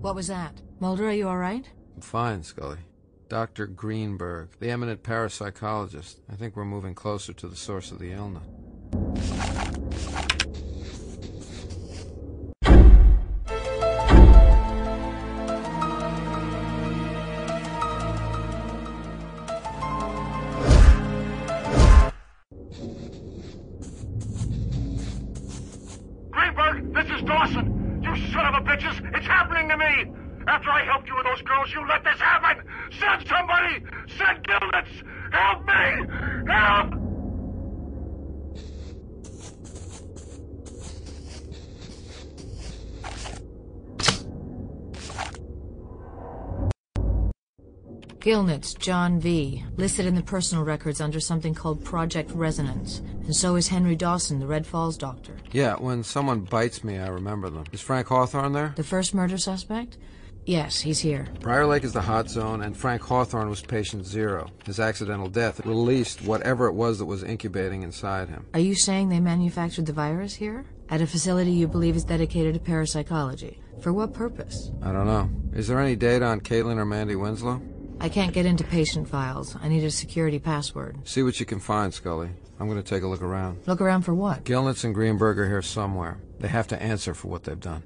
What was that? Mulder, are you all right? I'm fine, Scully. Dr. Greenberg, the eminent parapsychologist. I think we're moving closer to the source of the illness. Greenberg, this is Dawson. You son of a bitches, it's happening to me. After I helped you with those girls, you let this happen! Send somebody! Send Gilditz! Help me! Help! Gilnitz, John V., listed in the personal records under something called Project Resonance, and so is Henry Dawson, the Red Falls doctor. Yeah, when someone bites me, I remember them. Is Frank Hawthorne there? The first murder suspect? Yes, he's here. Prior Lake is the hot zone, and Frank Hawthorne was patient zero. His accidental death released whatever it was that was incubating inside him. Are you saying they manufactured the virus here? At a facility you believe is dedicated to parapsychology. For what purpose? I don't know. Is there any data on Caitlin or Mandy Winslow? I can't get into patient files. I need a security password. See what you can find, Scully. I'm going to take a look around. Look around for what? Gilnitz and Greenberg are here somewhere. They have to answer for what they've done.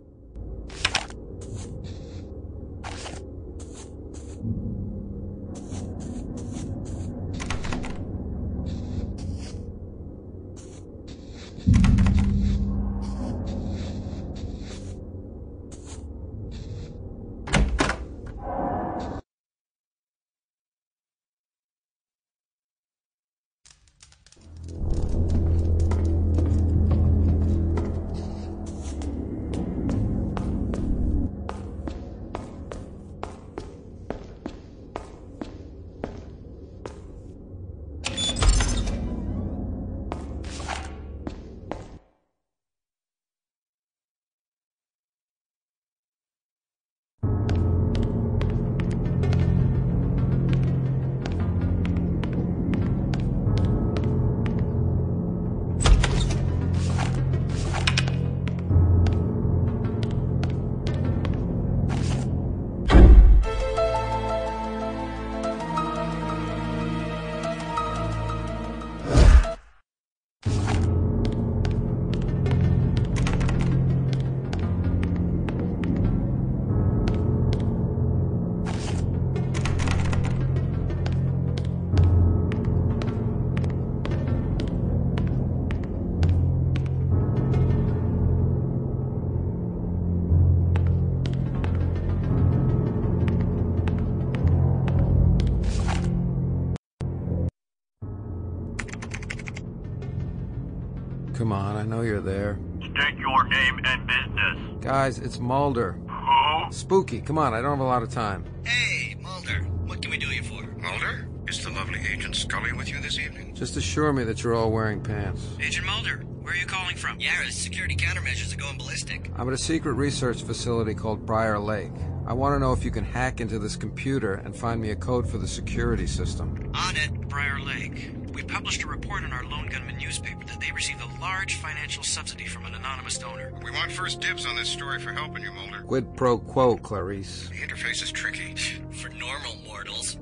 Come on, I know you're there. State your name and business. Guys, it's Mulder. Who? Spooky, come on, I don't have a lot of time. Hey, Mulder, what can we do you for? Mulder? Is the lovely Agent Scully with you this evening? Just assure me that you're all wearing pants. Agent Mulder, where are you calling from? Yara's security countermeasures are going ballistic. I'm at a secret research facility called Briar Lake. I want to know if you can hack into this computer and find me a code for the security system. On it, Briar Lake. We published a report in our Lone Gunman newspaper that they received a large financial subsidy from an anonymous donor. We want first dibs on this story for helping you, Mulder. Quid pro quo, Clarice. The interface is tricky. For normal mortals.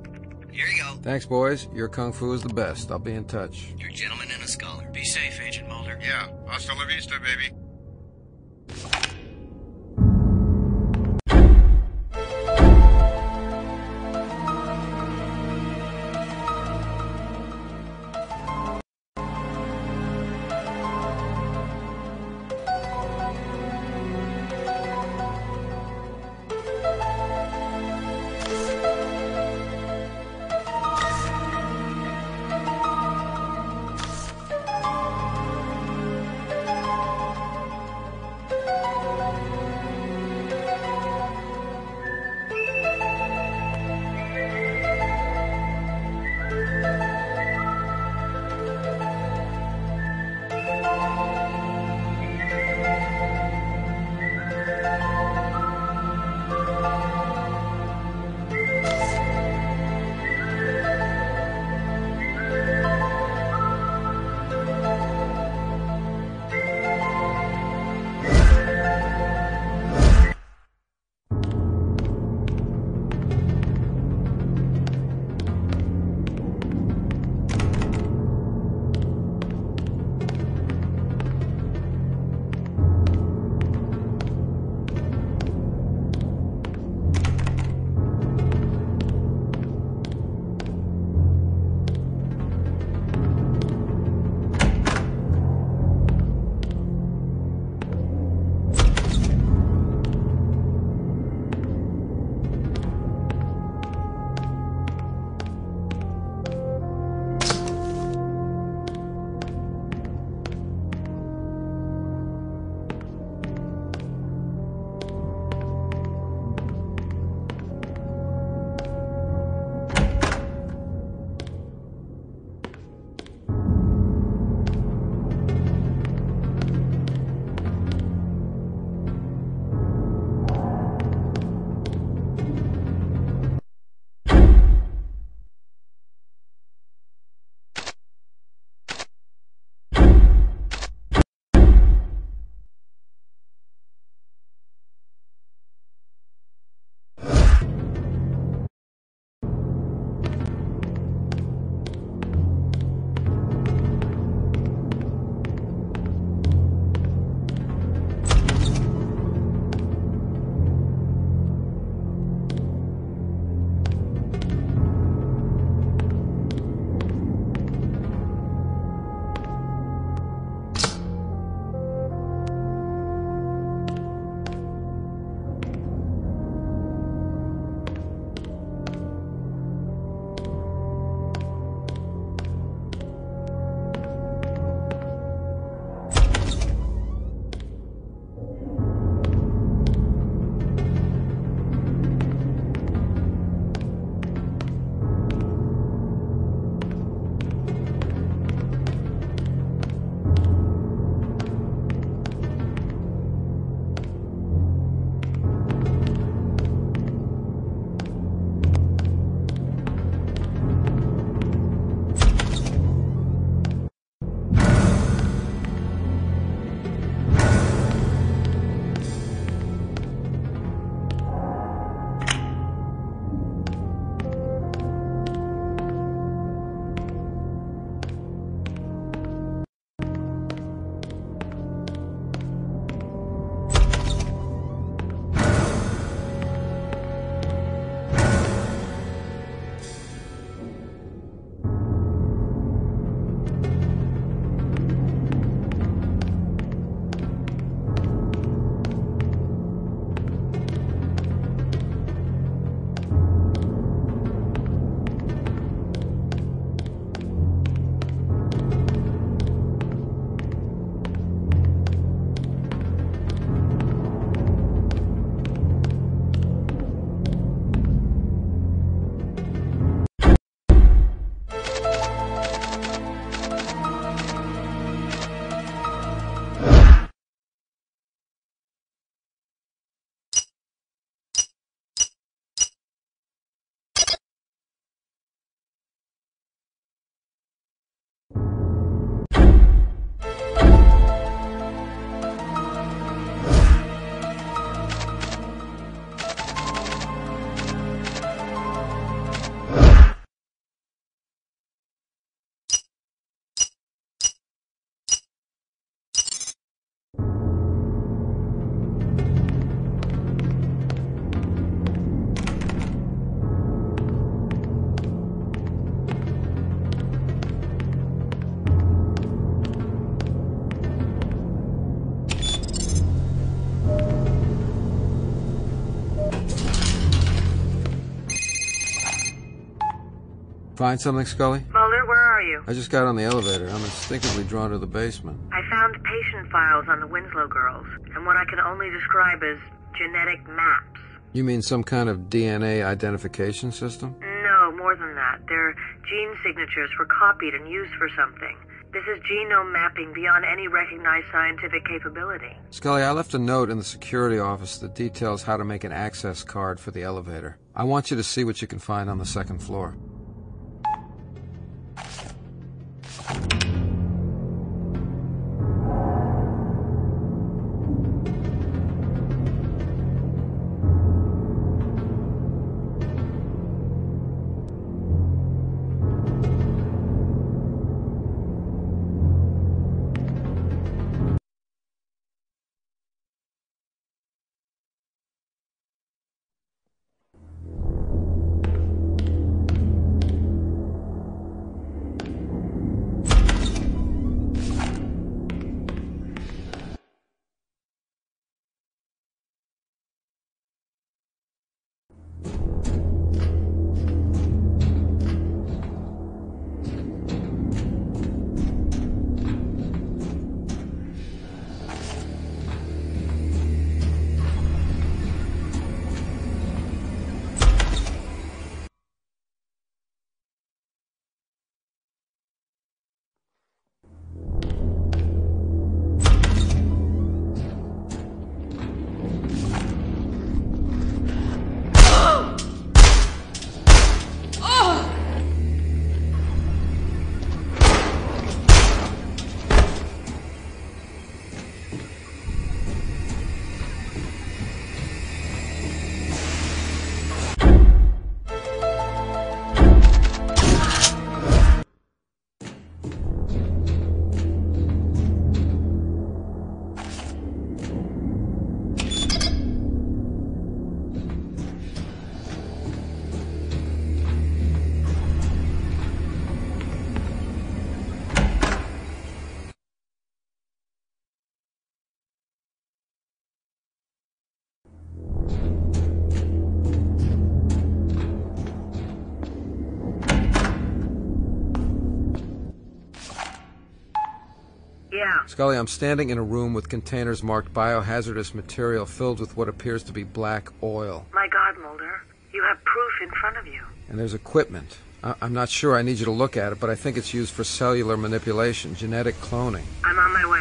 Here you go. Thanks, boys. Your kung fu is the best. I'll be in touch. You're a gentleman and a scholar. Be safe, Agent Mulder. Yeah. Hasta la vista, baby. Find something, Scully? Mulder, where are you? I just got on the elevator. I'm instinctively drawn to the basement. I found patient files on the Winslow girls, and what I can only describe as genetic maps. You mean some kind of DNA identification system? No, more than that. Their gene signatures were copied and used for something. This is genome mapping beyond any recognized scientific capability. Scully, I left a note in the security office that details how to make an access card for the elevator. I want you to see what you can find on the second floor. Scully, I'm standing in a room with containers marked biohazardous material filled with what appears to be black oil. My God, Mulder, you have proof in front of you. And there's equipment. I'm not sure I need you to look at it, but I think it's used for cellular manipulation, genetic cloning. I'm on my way.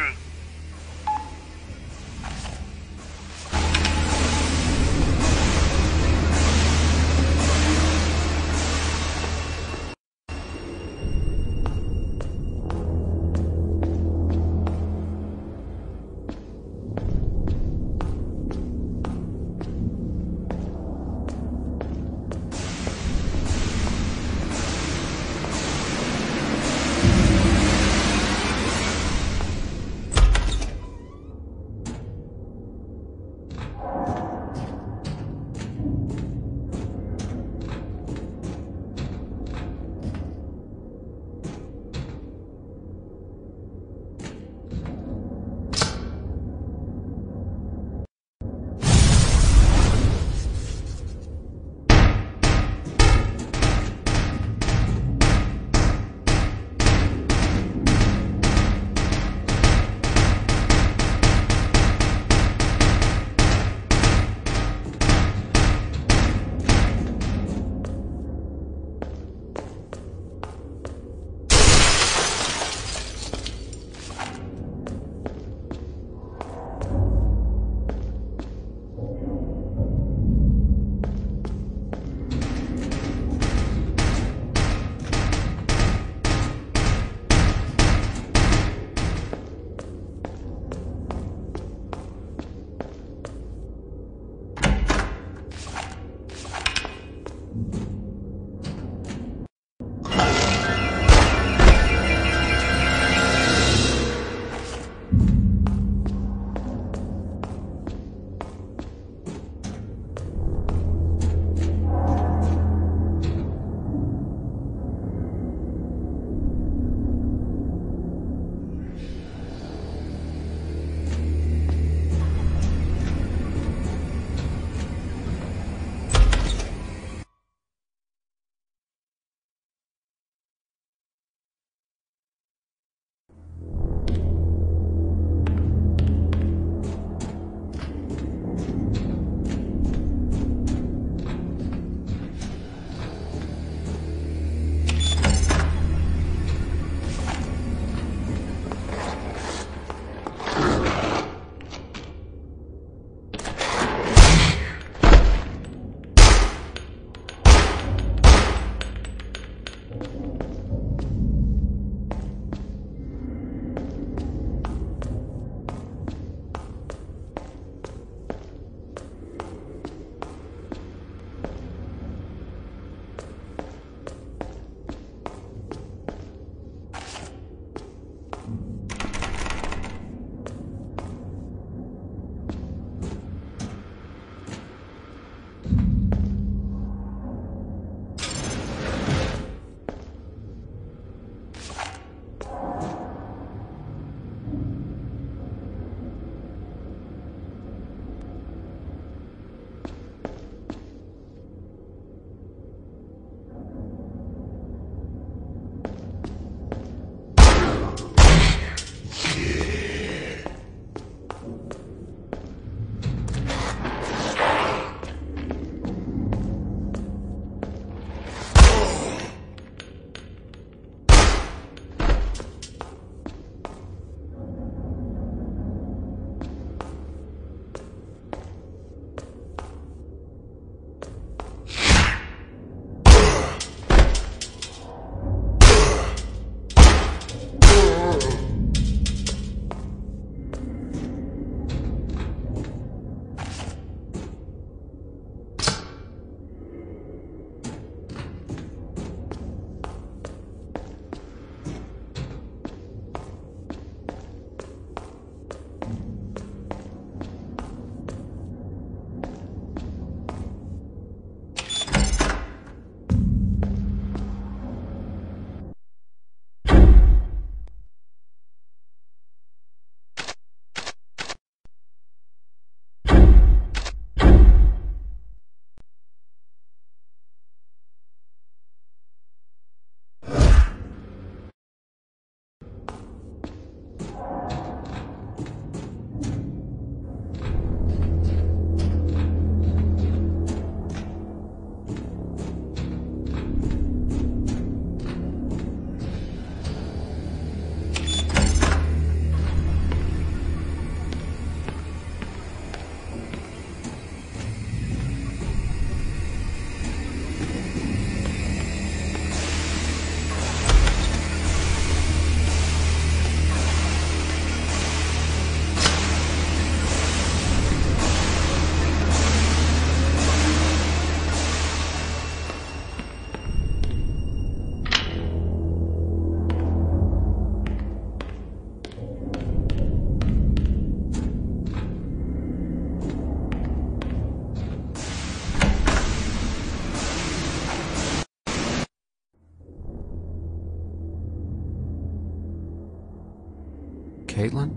Caitlin?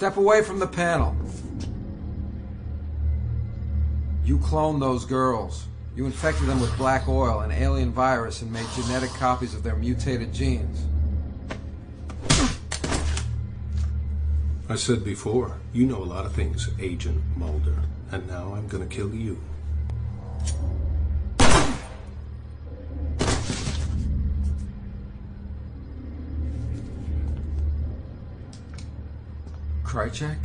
Step away from the panel. You cloned those girls. You infected them with black oil, an alien virus, and made genetic copies of their mutated genes. I said before, you know a lot of things, Agent Mulder, and now I'm gonna kill you. Krychek?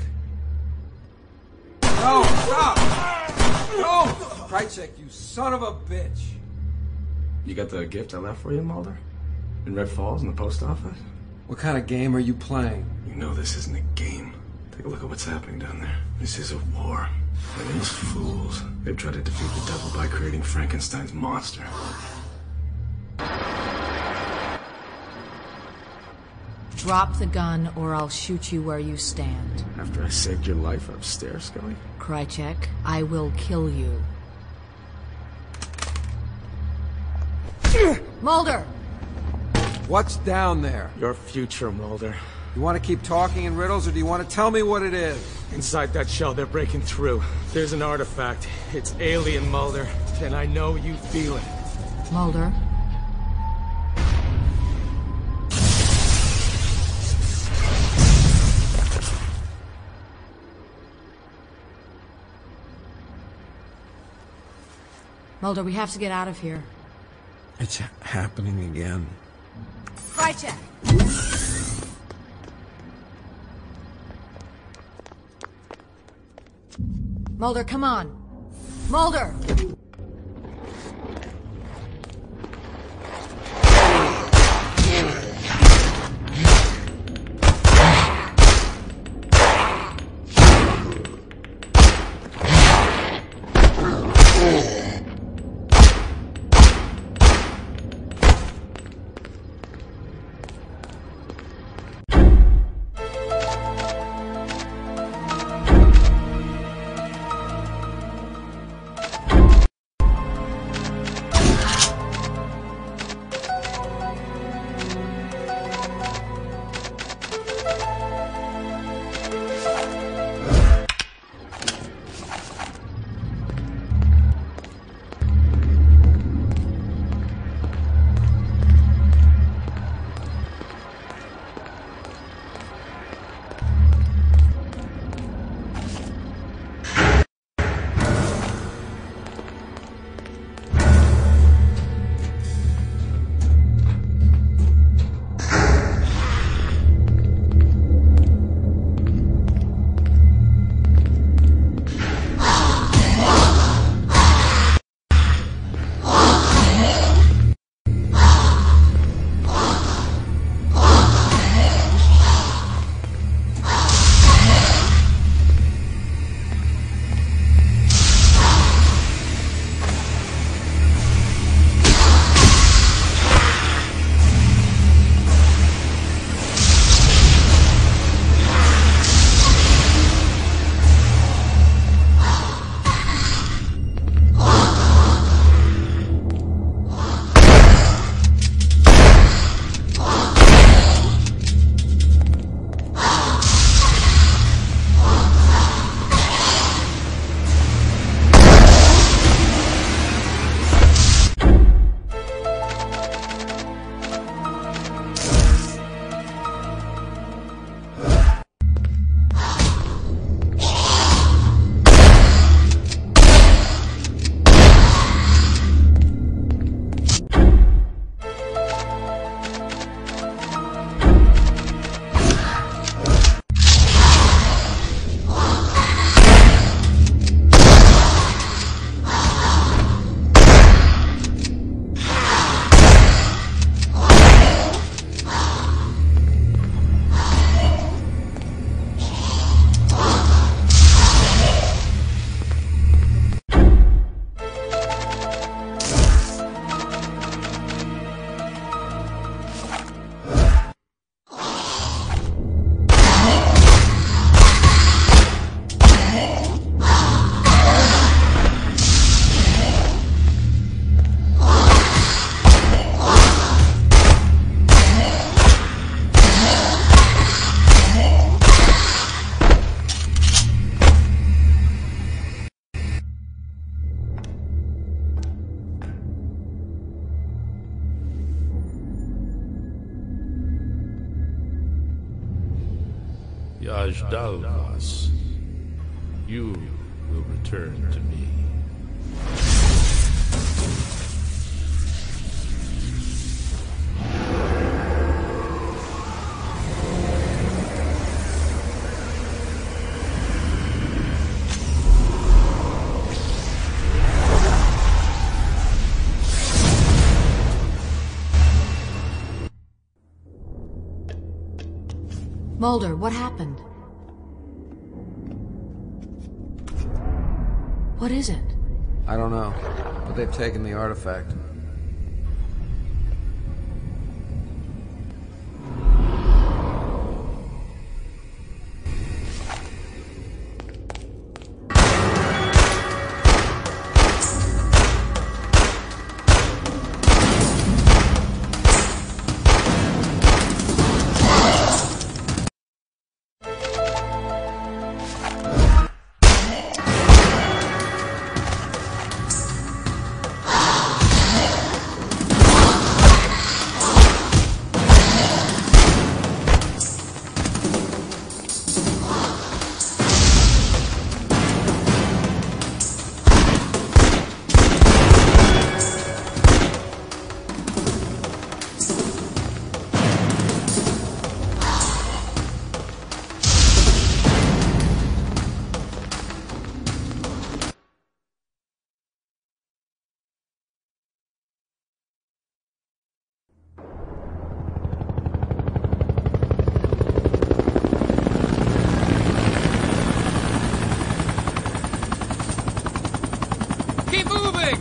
No, stop! No! Krychek, you son of a bitch! You got the gift I left for you, Mulder? In Red Falls, in the post office? What kind of game are you playing? You know this isn't a game. Take a look at what's happening down there. This is a war. And these fools, they've tried to defeat the devil by creating Frankenstein's monster. Drop the gun, or I'll shoot you where you stand. After I saved your life upstairs, Scully? Krychek, I will kill you. Mulder! What's down there? Your future, Mulder. You want to keep talking in riddles, or do you want to tell me what it is? Inside that shell, they're breaking through. There's an artifact. It's alien, Mulder, and I know you feel it. Mulder? Mulder, we have to get out of here. It's happening again. Krychek! Mulder, come on! Mulder! Ajdalmas, you will return to me. Mulder, what happened? What is it? I don't know, but they've taken the artifact.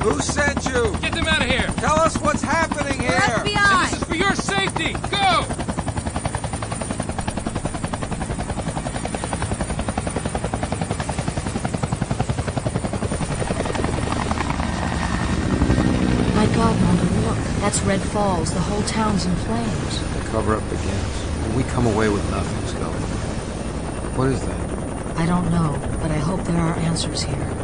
Who sent you? Get them out of here! Tell us what's happening here! We're FBI! And this is for your safety! Go! My God, Mulder, look. That's Red Falls. The whole town's in flames. The cover-up begins. We come away with nothing, Scully. What is that? I don't know, but I hope there are answers here.